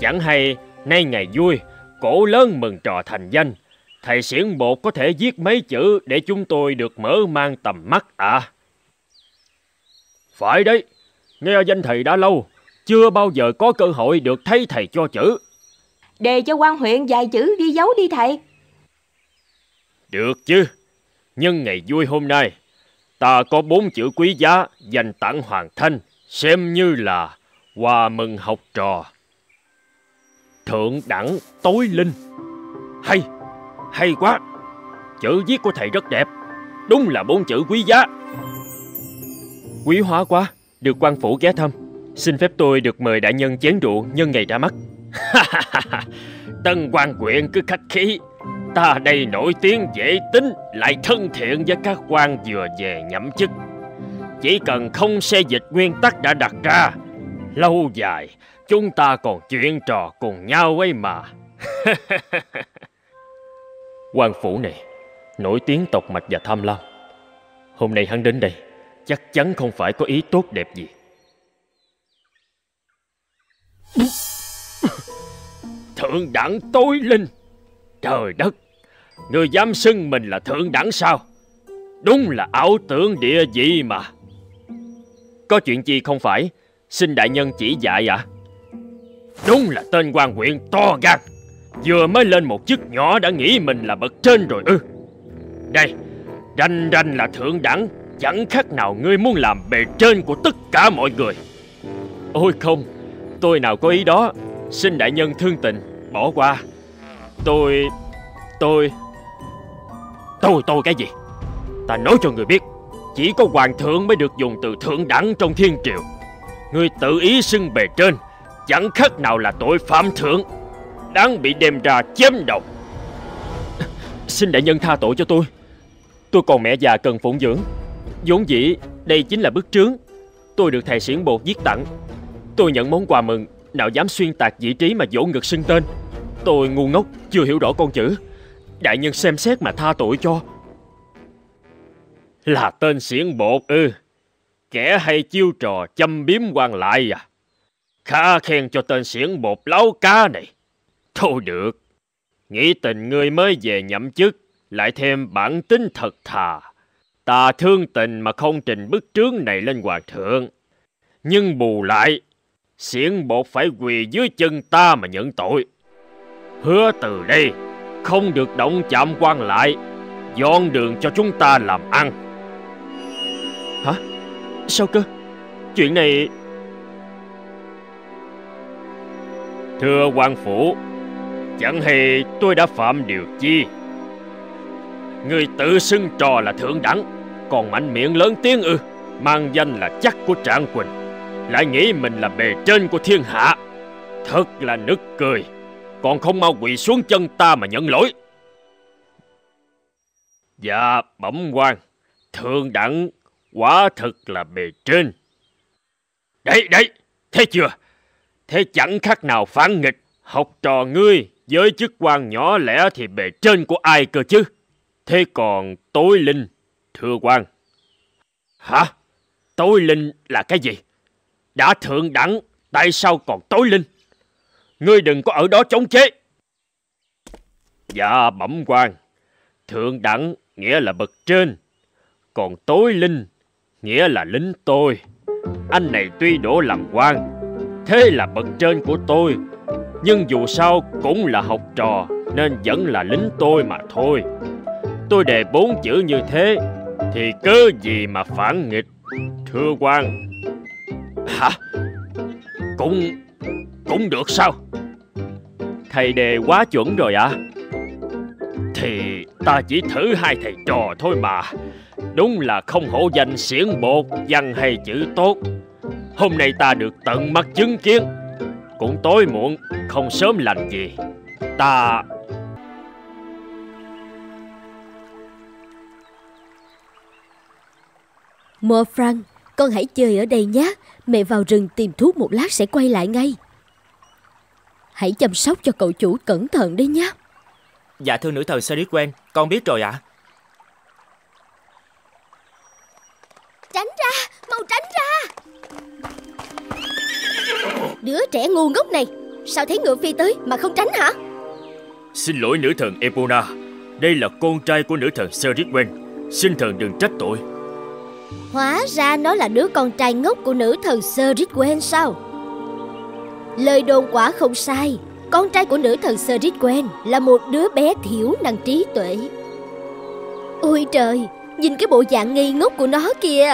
Chẳng hay nay ngày vui, cổ lớn mừng trò thành danh, thầy Xiển Bột có thể viết mấy chữ để chúng tôi được mở mang tầm mắt à? Phải đấy, nghe danh thầy đã lâu, chưa bao giờ có cơ hội được thấy thầy cho chữ. Đề cho quan huyện vài chữ ghi dấu đi thầy. Được chứ, nhưng ngày vui hôm nay, ta có bốn chữ quý giá dành tặng Hoàng Thanh, xem như là quà mừng học trò. Thượng đẳng tối linh. Hay, hay quá. Chữ viết của thầy rất đẹp. Đúng là bốn chữ quý giá. Quý hóa quá, được quan phủ ghé thăm. Xin phép tôi được mời đại nhân chén rượu nhân ngày ra mắt. Tân quan huyện cứ khách khí. Ta đây nổi tiếng dễ tính, lại thân thiện với các quan vừa về nhậm chức. Chỉ cần không xê dịch nguyên tắc đã đặt ra, lâu dài chúng ta còn chuyện trò cùng nhau ấy mà. Quan phủ này nổi tiếng tộc mạch và tham lam. Hôm nay hắn đến đây chắc chắn không phải có ý tốt đẹp gì. Thượng đẳng tối linh. Trời đất, người dám xưng mình là thượng đẳng sao? Đúng là ảo tưởng địa vị mà. Có chuyện gì không phải, xin đại nhân chỉ dạy ạ. À? Đúng là tên quan huyện to gan, vừa mới lên một chức nhỏ đã nghĩ mình là bậc trên rồi ư? Ừ. Đây, ranh ranh là thượng đẳng, chẳng khác nào ngươi muốn làm bề trên của tất cả mọi người. Ôi không, tôi nào có ý đó, xin đại nhân thương tình, bỏ qua. Tôi... tôi... Tôi tôi cái gì? Ta nói cho người biết, chỉ có hoàng thượng mới được dùng từ thượng đẳng trong thiên triều. Người tự ý xưng bề trên, chẳng khác nào là tội phạm thượng, đáng bị đem ra chém đầu. Xin đại nhân tha tội cho tôi. Tôi còn mẹ già cần phụng dưỡng. Vốn dĩ đây chính là bức trướng tôi được thầy Xiển Bột viết tặng. Tôi nhận món quà mừng, nào dám xuyên tạc vị trí mà vỗ ngực xưng tên. Tôi ngu ngốc, chưa hiểu rõ con chữ. Đại nhân xem xét mà tha tội cho. Là tên Xiển Bột ư? Ừ. Kẻ hay chiêu trò châm biếm quan lại à? Khá khen cho tên Xiển Bột láo cá này. Thôi được, nghĩ tình ngươi mới về nhậm chức, lại thêm bản tính thật thà, ta thương tình mà không trình bức trướng này lên hoàng thượng. Nhưng bù lại, Xiển Bột phải quỳ dưới chân ta mà nhận tội. Hứa từ đây không được động chạm quan lại, dọn đường cho chúng ta làm ăn. Hả? Sao cơ? Chuyện này... Thưa quan phủ, chẳng hay tôi đã phạm điều chi? Người tự xưng trò là thượng đẳng, còn mạnh miệng lớn tiếng ư? Mang danh là chắc của Trạng Quỳnh, lại nghĩ mình là bề trên của thiên hạ. Thật là nực cười. Còn không mau quỳ xuống chân ta mà nhận lỗi. Dạ bẩm quan, thượng đẳng quả thực là bề trên. Đấy đấy, thấy chưa? Thế chẳng khác nào phản nghịch. Học trò ngươi với chức quan nhỏ lẻ thì bề trên của ai cơ chứ? Thế còn tối linh, thưa quan. Hả? Tối linh là cái gì? Đã thượng đẳng, tại sao còn tối linh? Ngươi đừng có ở đó chống chế. Dạ bẩm quan, thượng đẳng nghĩa là bậc trên, còn tối linh nghĩa là lính tôi. Anh này tuy đỗ làm quan, thế là bậc trên của tôi, nhưng dù sao cũng là học trò nên vẫn là lính tôi mà thôi. Tôi đề bốn chữ như thế thì cớ gì mà phản nghịch, thưa quan? Hả? Cũng... cũng được sao? Thầy đề quá chuẩn rồi ạ. À? Thì ta chỉ thử hai thầy trò thôi mà. Đúng là không hổ danh Xiển Bột, văn hay chữ tốt. Hôm nay ta được tận mắt chứng kiến. Cũng tối muộn, không sớm lành gì. Ta... Morfran, con hãy chơi ở đây nhé. Mẹ vào rừng tìm thuốc một lát sẽ quay lại ngay. Hãy chăm sóc cho cậu chủ cẩn thận đấy nhé. Dạ thưa nữ thần Ceridwen, con biết rồi ạ. À? Tránh ra, mau tránh ra. Đứa trẻ ngu ngốc này, sao thấy ngựa phi tới mà không tránh hả? Xin lỗi nữ thần Epona, đây là con trai của nữ thần Ceridwen, xin thần đừng trách tội. Hóa ra nó là đứa con trai ngốc của nữ thần Ceridwen sao? Lời đồn quả không sai, con trai của nữ thần Ceridwen là một đứa bé thiểu năng trí tuệ. Ôi trời, nhìn cái bộ dạng ngây ngốc của nó kìa.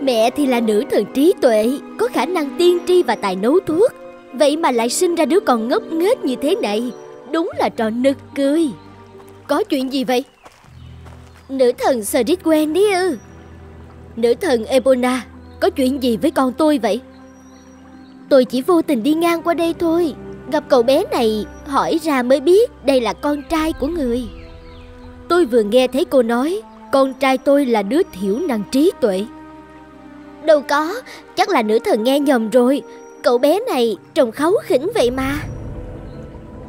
Mẹ thì là nữ thần trí tuệ, có khả năng tiên tri và tài nấu thuốc, vậy mà lại sinh ra đứa con ngốc nghếch như thế này, đúng là trò nực cười. Có chuyện gì vậy? Nữ thần Ceridwen đấy ư? Nữ thần Epona, có chuyện gì với con tôi vậy? Tôi chỉ vô tình đi ngang qua đây thôi, gặp cậu bé này hỏi ra mới biết đây là con trai của người. Tôi vừa nghe thấy cô nói con trai tôi là đứa thiểu năng trí tuệ. Đâu có, chắc là nữ thần nghe nhầm rồi. Cậu bé này trông kháu khỉnh vậy mà.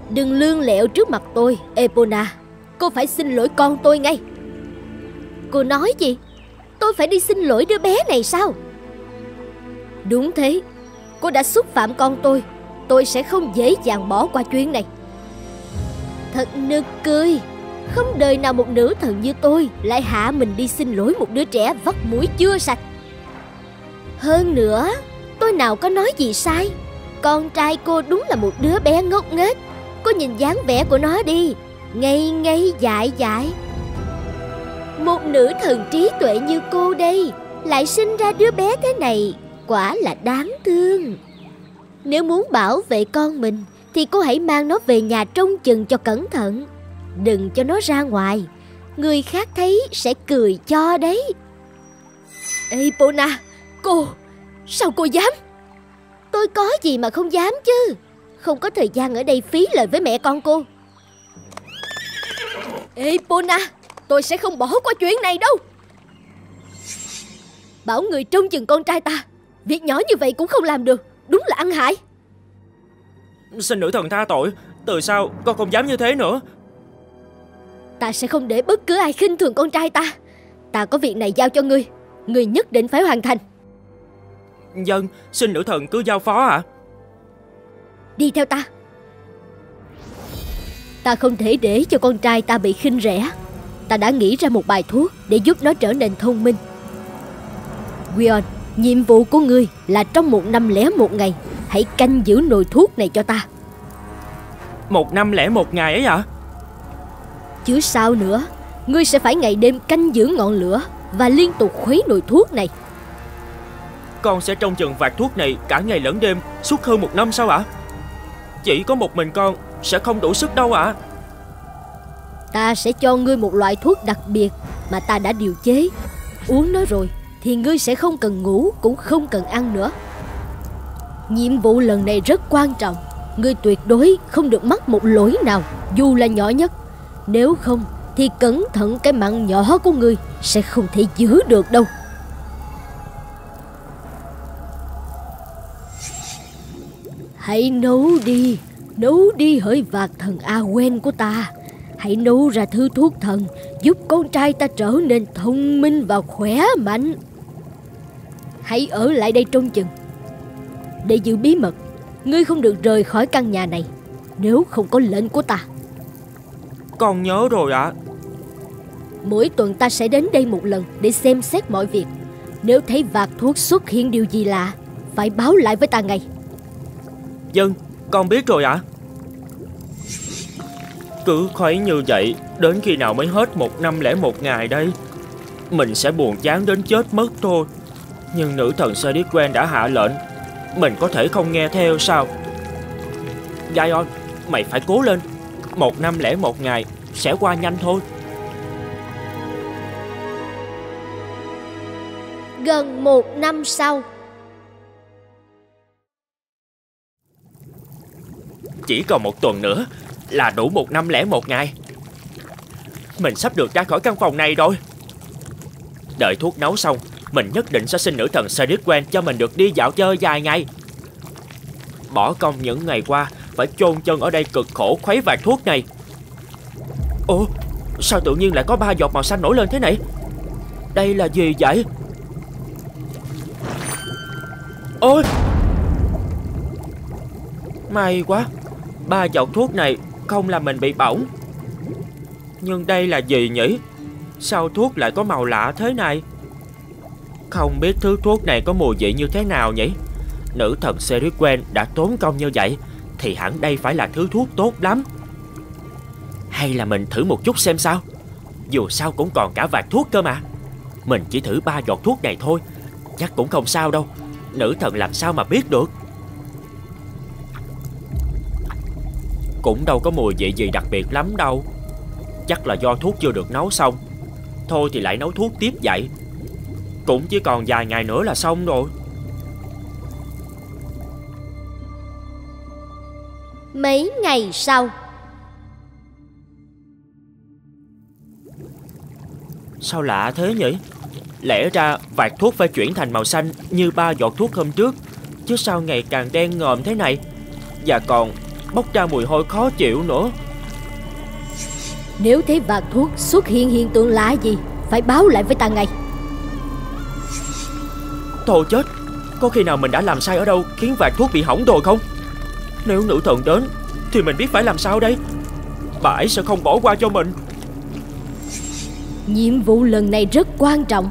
Đừng lươn lẹo trước mặt tôi, Epona. Cô phải xin lỗi con tôi ngay. Cô nói gì? Tôi phải đi xin lỗi đứa bé này sao? Đúng thế, cô đã xúc phạm con tôi. Tôi sẽ không dễ dàng bỏ qua chuyện này. Thật nực cười, không đời nào một nữ thần như tôi lại hạ mình đi xin lỗi một đứa trẻ vắt mũi chưa sạch. Hơn nữa, tôi nào có nói gì sai. Con trai cô đúng là một đứa bé ngốc nghếch. Cô nhìn dáng vẻ của nó đi, ngây ngây dại dại. Một nữ thần trí tuệ như cô đây lại sinh ra đứa bé thế này, quả là đáng thương. Nếu muốn bảo vệ con mình thì cô hãy mang nó về nhà trông chừng cho cẩn thận. Đừng cho nó ra ngoài, người khác thấy sẽ cười cho đấy. Epona, cô, sao cô dám? Tôi có gì mà không dám chứ. Không có thời gian ở đây phí lời với mẹ con cô. Epona, tôi sẽ không bỏ qua chuyện này đâu. Bảo người trông chừng con trai ta, việc nhỏ như vậy cũng không làm được, đúng là ăn hại. Xin nữ thần tha tội, từ sau con không dám như thế nữa. Ta sẽ không để bất cứ ai khinh thường con trai ta. Ta có việc này giao cho ngươi, ngươi nhất định phải hoàn thành. Dân, xin nữ thần cứ giao phó ạ. À? Đi theo ta. Ta không thể để cho con trai ta bị khinh rẻ. Ta đã nghĩ ra một bài thuốc để giúp nó trở nên thông minh. Gwion, nhiệm vụ của ngươi là trong một năm lẻ một ngày, hãy canh giữ nồi thuốc này cho ta. Một năm lẻ một ngày ấy ạ? Chứ sao nữa, ngươi sẽ phải ngày đêm canh giữ ngọn lửa và liên tục khuấy nồi thuốc này. Con sẽ trông chừng vạt thuốc này cả ngày lẫn đêm suốt hơn một năm sao ạ? Chỉ có một mình con sẽ không đủ sức đâu ạ. Ta sẽ cho ngươi một loại thuốc đặc biệt mà ta đã điều chế. Uống nó rồi thì ngươi sẽ không cần ngủ cũng không cần ăn nữa. Nhiệm vụ lần này rất quan trọng, ngươi tuyệt đối không được mắc một lỗi nào, dù là nhỏ nhất. Nếu không thì cẩn thận cái mạng nhỏ của ngươi sẽ không thể giữ được đâu. Hãy nấu đi, nấu đi hỡi vạc thần Awen của ta. Hãy nấu ra thứ thuốc thần giúp con trai ta trở nên thông minh và khỏe mạnh. Hãy ở lại đây trông chừng. Để giữ bí mật, ngươi không được rời khỏi căn nhà này nếu không có lệnh của ta. Con nhớ rồi ạ. À. Mỗi tuần ta sẽ đến đây một lần để xem xét mọi việc. Nếu thấy vạc thuốc xuất hiện điều gì lạ, phải báo lại với ta ngay. Vâng, con biết rồi ạ. À. Cứ khuấy như vậy, đến khi nào mới hết một năm lẻ một ngày đây? Mình sẽ buồn chán đến chết mất thôi. Nhưng nữ thần Ceridwen đã hạ lệnh, mình có thể không nghe theo sao? Gwion, mày phải cố lên. Một năm lẻ một ngày sẽ qua nhanh thôi. Gần một năm sau. Chỉ còn một tuần nữa là đủ một năm lẻ một ngày. Mình sắp được ra khỏi căn phòng này rồi. Đợi thuốc nấu xong, mình nhất định sẽ xin nữ thần Ceridwen cho mình được đi dạo chơi vài ngày. Bỏ công những ngày qua phải chôn chân ở đây cực khổ khuấy vạt thuốc này. Ồ, sao tự nhiên lại có ba giọt màu xanh nổi lên thế này? Đây là gì vậy? Ôi, may quá, ba giọt thuốc này không làm mình bị bỏng. Nhưng đây là gì nhỉ? Sao thuốc lại có màu lạ thế này? Không biết thứ thuốc này có mùi vị như thế nào nhỉ? Nữ thần Ceridwen đã tốn công như vậy thì hẳn đây phải là thứ thuốc tốt lắm. Hay là mình thử một chút xem sao? Dù sao cũng còn cả vạt thuốc cơ mà. Mình chỉ thử ba giọt thuốc này thôi, chắc cũng không sao đâu. Nữ thần làm sao mà biết được? Cũng đâu có mùi vị gì đặc biệt lắm đâu. Chắc là do thuốc chưa được nấu xong. Thôi thì lại nấu thuốc tiếp vậy. Cũng chỉ còn vài ngày nữa là xong rồi. Mấy ngày sau. Sao lạ thế nhỉ? Lẽ ra vạt thuốc phải chuyển thành màu xanh như ba giọt thuốc hôm trước, chứ sao ngày càng đen ngòm thế này? Và còn bốc ra mùi hôi khó chịu nữa. Nếu thấy vạt thuốc xuất hiện hiện tượng lạ gì, phải báo lại với ta ngay. Thôi chết, có khi nào mình đã làm sai ở đâu khiến vạt thuốc bị hỏng rồi không? Nếu nữ thần đến thì mình biết phải làm sao đây. Bà ấy sẽ không bỏ qua cho mình. Nhiệm vụ lần này rất quan trọng.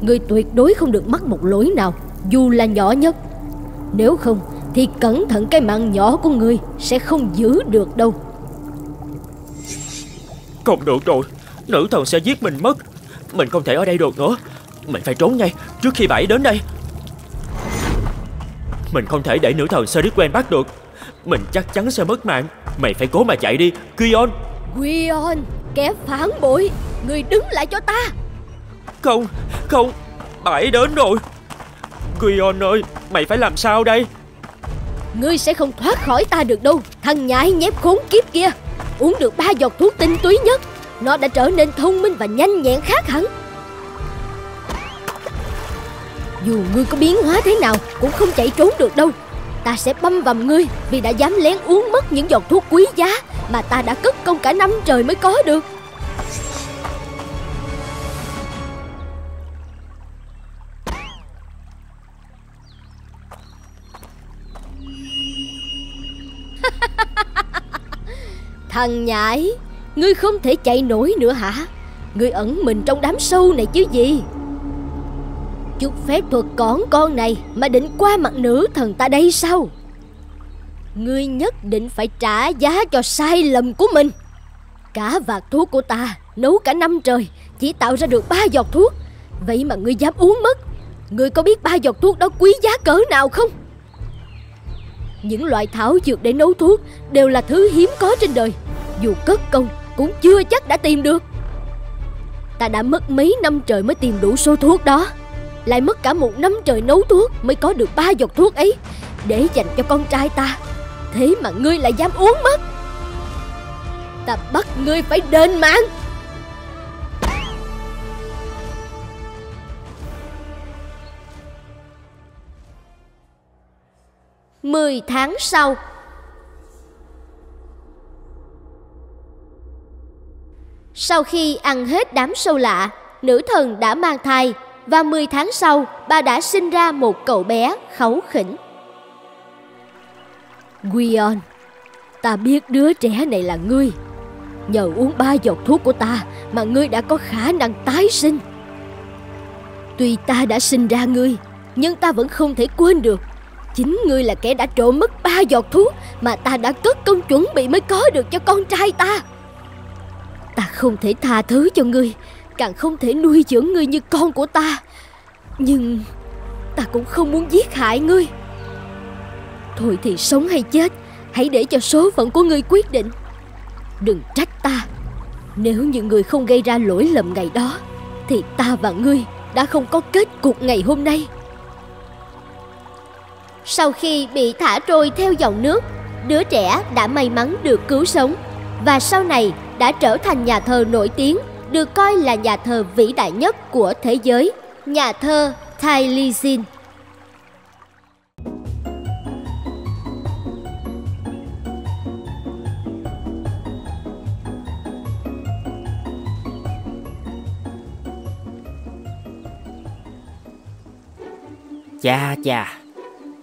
Ngươi tuyệt đối không được mắc một lỗi nào, dù là nhỏ nhất. Nếu không thì cẩn thận cái mạng nhỏ của ngươi sẽ không giữ được đâu. Không được rồi, nữ thần sẽ giết mình mất. Mình không thể ở đây được nữa. Mình phải trốn ngay trước khi bà ấy đến đây. Mình không thể để nữ thần Ceridwen bắt được. Mình chắc chắn sẽ mất mạng. Mày phải cố mà chạy đi, Gwion. Gwion, kẻ phản bội, ngươi đứng lại cho ta. Không, không, bà ấy đến rồi. Gwion ơi, mày phải làm sao đây? Ngươi sẽ không thoát khỏi ta được đâu. Thằng nhãi nhép khốn kiếp kia uống được ba giọt thuốc tinh túy nhất, nó đã trở nên thông minh và nhanh nhẹn khác hẳn. Dù ngươi có biến hóa thế nào cũng không chạy trốn được đâu. Ta sẽ băm vằm ngươi vì đã dám lén uống mất những giọt thuốc quý giá mà ta đã cất công cả năm trời mới có được. Thằng nhãi, ngươi không thể chạy nổi nữa hả? Ngươi ẩn mình trong đám sâu này chứ gì? Chút phép thuật cỏn con này mà định qua mặt nữ thần ta đây sao? Ngươi nhất định phải trả giá cho sai lầm của mình. Cả vạt thuốc của ta nấu cả năm trời chỉ tạo ra được ba giọt thuốc, vậy mà ngươi dám uống mất. Ngươi có biết ba giọt thuốc đó quý giá cỡ nào không? Những loại thảo dược để nấu thuốc đều là thứ hiếm có trên đời, dù cất công cũng chưa chắc đã tìm được. Ta đã mất mấy năm trời mới tìm đủ số thuốc đó, lại mất cả một năm trời nấu thuốc mới có được ba giọt thuốc ấy để dành cho con trai ta. Thế mà ngươi lại dám uống mất. Ta bắt ngươi phải đền mạng. Mười tháng sau. Sau khi ăn hết đám sâu lạ, nữ thần đã mang thai. Và mười tháng sau, bà đã sinh ra một cậu bé kháu khỉnh. Gwion, ta biết đứa trẻ này là ngươi. Nhờ uống ba giọt thuốc của ta mà ngươi đã có khả năng tái sinh. Tuy ta đã sinh ra ngươi, nhưng ta vẫn không thể quên được chính ngươi là kẻ đã trộm mất ba giọt thuốc mà ta đã cất công chuẩn bị mới có được cho con trai ta. Ta không thể tha thứ cho ngươi, càng không thể nuôi dưỡng ngươi như con của ta. Nhưng ta cũng không muốn giết hại ngươi. Thôi thì sống hay chết, hãy để cho số phận của ngươi quyết định. Đừng trách ta. Nếu như ngươi không gây ra lỗi lầm ngày đó, thì ta và ngươi đã không có kết cục ngày hôm nay. Sau khi bị thả trôi theo dòng nước, đứa trẻ đã may mắn được cứu sống và sau này đã trở thành nhà thơ nổi tiếng, được coi là nhà thơ vĩ đại nhất của thế giới, nhà thơ Taliesin. Chà chà,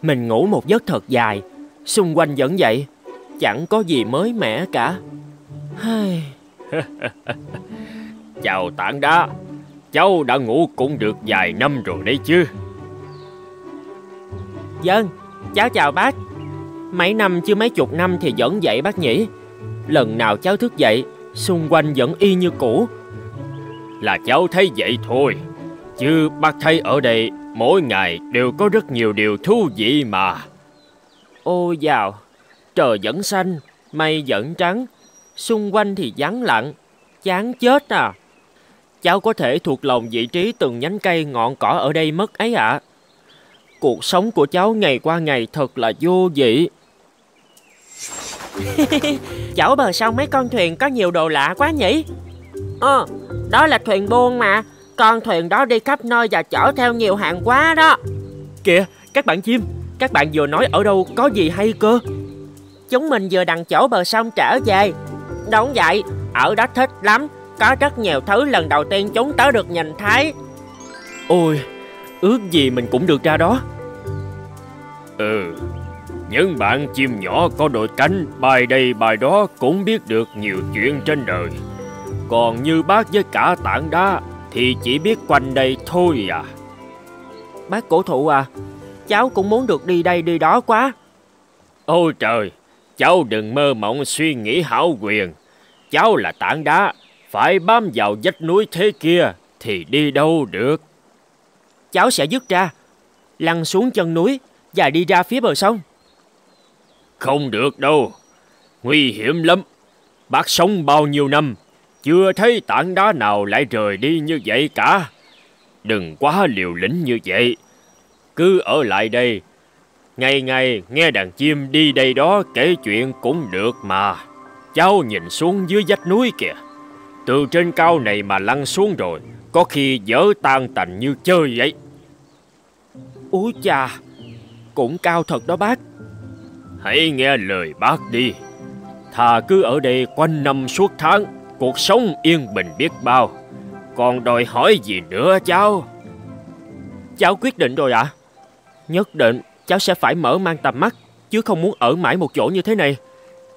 mình ngủ một giấc thật dài, xung quanh vẫn vậy, chẳng có gì mới mẻ cả. Chào tảng đá, cháu đã ngủ cũng được vài năm rồi đấy chứ? Vâng, cháu chào bác. Mấy năm chứ mấy chục năm thì vẫn vậy bác nhỉ. Lần nào cháu thức dậy, xung quanh vẫn y như cũ. Là cháu thấy vậy thôi, chứ bác thấy ở đây mỗi ngày đều có rất nhiều điều thú vị mà. Ôi dào, trời vẫn xanh, mây vẫn trắng, xung quanh thì vắng lặng, chán chết à. Cháu có thể thuộc lòng vị trí từng nhánh cây ngọn cỏ ở đây mất ấy ạ. À. Cuộc sống của cháu ngày qua ngày thật là vô vị. Chỗ bờ sông mấy con thuyền có nhiều đồ lạ quá nhỉ? Ờ, đó là thuyền buôn mà. Con thuyền đó đi khắp nơi và chở theo nhiều hàng quá đó. Kìa, các bạn chim, các bạn vừa nói ở đâu có gì hay cơ? Chúng mình vừa đằng chỗ bờ sông trở về. Đúng vậy, ở đó thích lắm. Có rất nhiều thứ lần đầu tiên chúng tớ được nhìn thấy. Ôi, ước gì mình cũng được ra đó. Ừ, những bạn chim nhỏ có đôi cánh bay đây bay đó cũng biết được nhiều chuyện trên đời. Còn như bác với cả tảng đá thì chỉ biết quanh đây thôi à. Bác cổ thụ à, cháu cũng muốn được đi đây đi đó quá. Ôi trời, cháu đừng mơ mộng suy nghĩ hão huyền. Cháu là tảng đá, phải bám vào vách núi thế kia thì đi đâu được. Cháu sẽ dứt ra, lăn xuống chân núi và đi ra phía bờ sông. Không được đâu, nguy hiểm lắm. Bác sống bao nhiêu năm, chưa thấy tảng đá nào lại rời đi như vậy cả. Đừng quá liều lĩnh như vậy, cứ ở lại đây. Ngày ngày nghe đàn chim đi đây đó kể chuyện cũng được mà. Cháu nhìn xuống dưới vách núi kìa, từ trên cao này mà lăn xuống rồi có khi vỡ tan tành như chơi vậy. Úi chà, cũng cao thật đó bác. Hãy nghe lời bác đi. Thà cứ ở đây quanh năm suốt tháng, cuộc sống yên bình biết bao, còn đòi hỏi gì nữa cháu. Cháu quyết định rồi ạ. À? Nhất định cháu sẽ phải mở mang tầm mắt, chứ không muốn ở mãi một chỗ như thế này.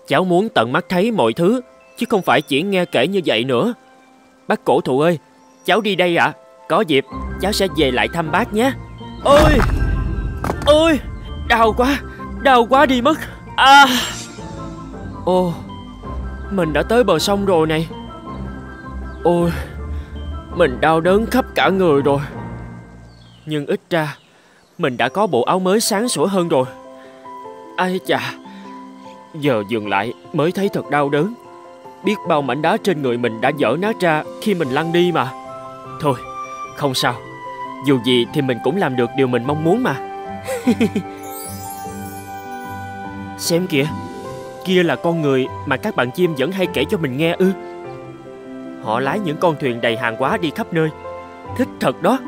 Cháu muốn tận mắt thấy mọi thứ, chứ không phải chỉ nghe kể như vậy nữa. Bác cổ thụ ơi, cháu đi đây ạ. À? Có dịp cháu sẽ về lại thăm bác nhé. Ôi, ôi, đau quá, đau quá đi mất. À, ô, mình đã tới bờ sông rồi này. Ôi, mình đau đớn khắp cả người rồi. Nhưng ít ra mình đã có bộ áo mới sáng sủa hơn rồi. Ai chà, giờ dừng lại mới thấy thật đau đớn. Biết bao mảnh đá trên người mình đã vỡ nát ra khi mình lăn đi mà. Thôi, không sao. Dù gì thì mình cũng làm được điều mình mong muốn mà. Xem kìa, kia là con người mà các bạn chim vẫn hay kể cho mình nghe ư? Họ lái những con thuyền đầy hàng hóa đi khắp nơi. Thích thật đó.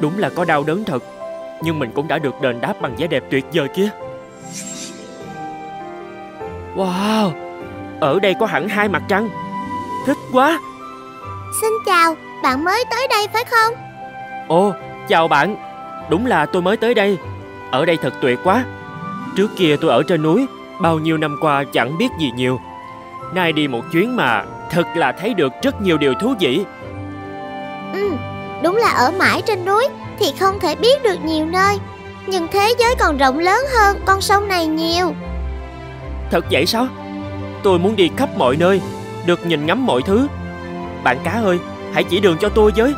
Đúng là có đau đớn thật, nhưng mình cũng đã được đền đáp bằng vẻ đẹp tuyệt vời kia. Wow, ở đây có hẳn hai mặt trăng. Thích quá. Xin chào, bạn mới tới đây phải không? Ồ, chào bạn. Đúng là tôi mới tới đây. Ở đây thật tuyệt quá. Trước kia tôi ở trên núi, bao nhiêu năm qua chẳng biết gì nhiều. Nay đi một chuyến mà thật là thấy được rất nhiều điều thú vị. Ừ, đúng là ở mãi trên núi thì không thể biết được nhiều nơi, nhưng thế giới còn rộng lớn hơn con sông này nhiều. Thật vậy sao? Tôi muốn đi khắp mọi nơi, được nhìn ngắm mọi thứ. Bạn cá ơi, hãy chỉ đường cho tôi với.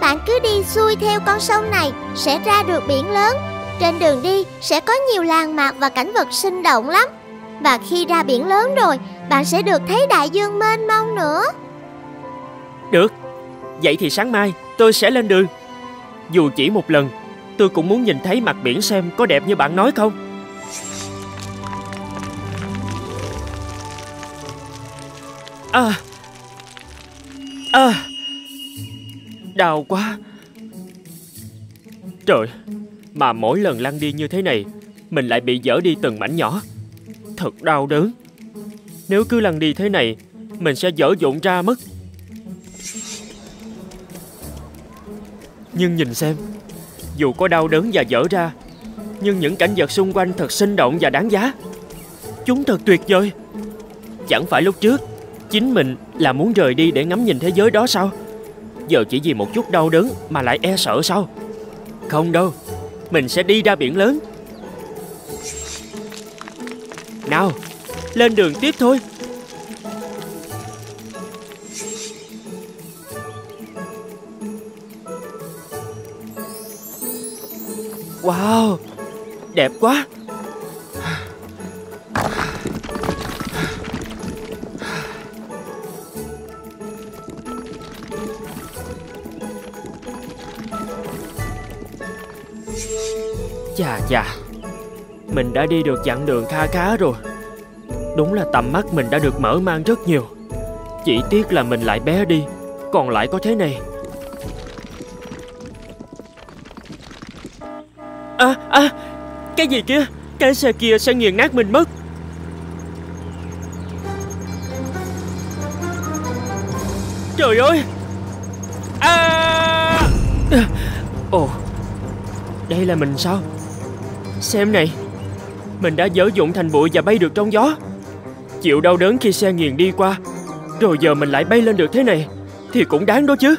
Bạn cứ đi xuôi theo con sông này sẽ ra được biển lớn. Trên đường đi sẽ có nhiều làng mạc và cảnh vật sinh động lắm. Và khi ra biển lớn rồi, bạn sẽ được thấy đại dương mênh mông nữa. Được, vậy thì sáng mai tôi sẽ lên đường. Dù chỉ một lần, tôi cũng muốn nhìn thấy mặt biển xem có đẹp như bạn nói không. À, à, đau quá. Trời, mà mỗi lần lăn đi như thế này, mình lại bị dở đi từng mảnh nhỏ. Thật đau đớn. Nếu cứ lăn đi thế này, mình sẽ dở vụn ra mất. Nhưng nhìn xem, dù có đau đớn và dở ra, nhưng những cảnh vật xung quanh thật sinh động và đáng giá. Chúng thật tuyệt vời. Chẳng phải lúc trước chính mình là muốn rời đi để ngắm nhìn thế giới đó sao? Giờ chỉ vì một chút đau đớn mà lại e sợ sao? Không đâu, mình sẽ đi ra biển lớn. Nào, lên đường tiếp thôi. Wow, đẹp quá. Chà chà, mình đã đi được chặng đường kha khá rồi. Đúng là tầm mắt mình đã được mở mang rất nhiều. Chỉ tiếc là mình lại bé đi. Còn lại có thế này. À, à, cái gì kia? Cái xe kia sẽ nghiền nát mình mất. Trời ơi. À. Ồ, đây là mình sao? Xem này, mình đã dở dụng thành bụi và bay được trong gió. Chịu đau đớn khi xe nghiền đi qua, rồi giờ mình lại bay lên được thế này, thì cũng đáng đó chứ.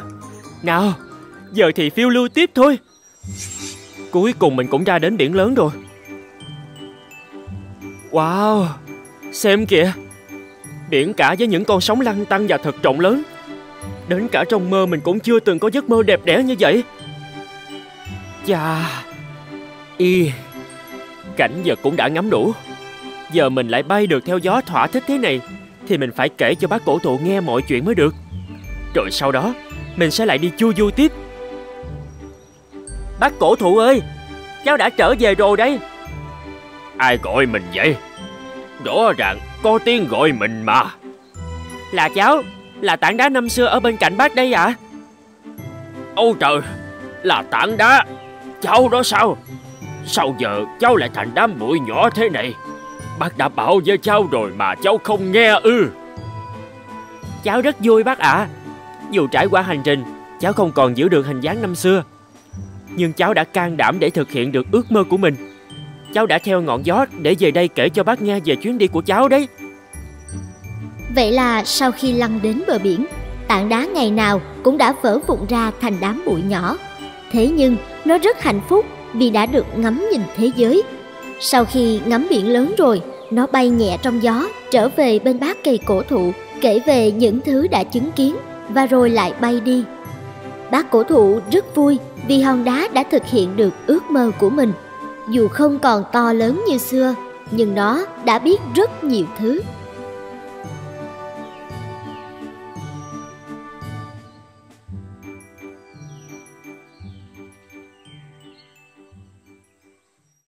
Nào, giờ thì phiêu lưu tiếp thôi. Cuối cùng mình cũng ra đến biển lớn rồi. Wow, xem kìa. Biển cả với những con sóng lăn tăn và thật rộng lớn. Đến cả trong mơ mình cũng chưa từng có giấc mơ đẹp đẽ như vậy. Chà, y, cảnh vật cũng đã ngắm đủ. Giờ mình lại bay được theo gió thỏa thích thế này, thì mình phải kể cho bác cổ thụ nghe mọi chuyện mới được. Rồi sau đó mình sẽ lại đi chu du tiếp. Bác cổ thụ ơi, cháu đã trở về rồi đấy. Ai gọi mình vậy? Rõ ràng có tiếng gọi mình mà. Là cháu, là tảng đá năm xưa ở bên cạnh bác đây ạ. Ôi trời, là tảng đá cháu đó sao? Sao giờ cháu lại thành đám bụi nhỏ thế này? Bác đã bảo với cháu rồi mà cháu không nghe ư? Cháu rất vui bác ạ. À, dù trải qua hành trình, cháu không còn giữ được hình dáng năm xưa, nhưng cháu đã can đảm để thực hiện được ước mơ của mình. Cháu đã theo ngọn gió để về đây kể cho bác nghe về chuyến đi của cháu đấy. Vậy là sau khi lăn đến bờ biển, tảng đá ngày nào cũng đã vỡ vụn ra thành đám bụi nhỏ. Thế nhưng nó rất hạnh phúc vì đã được ngắm nhìn thế giới. Sau khi ngắm biển lớn rồi, nó bay nhẹ trong gió, trở về bên bác cây cổ thụ, kể về những thứ đã chứng kiến, và rồi lại bay đi. Bác cổ thụ rất vui vì hòn đá đã thực hiện được ước mơ của mình. Dù không còn to lớn như xưa, nhưng nó đã biết rất nhiều thứ.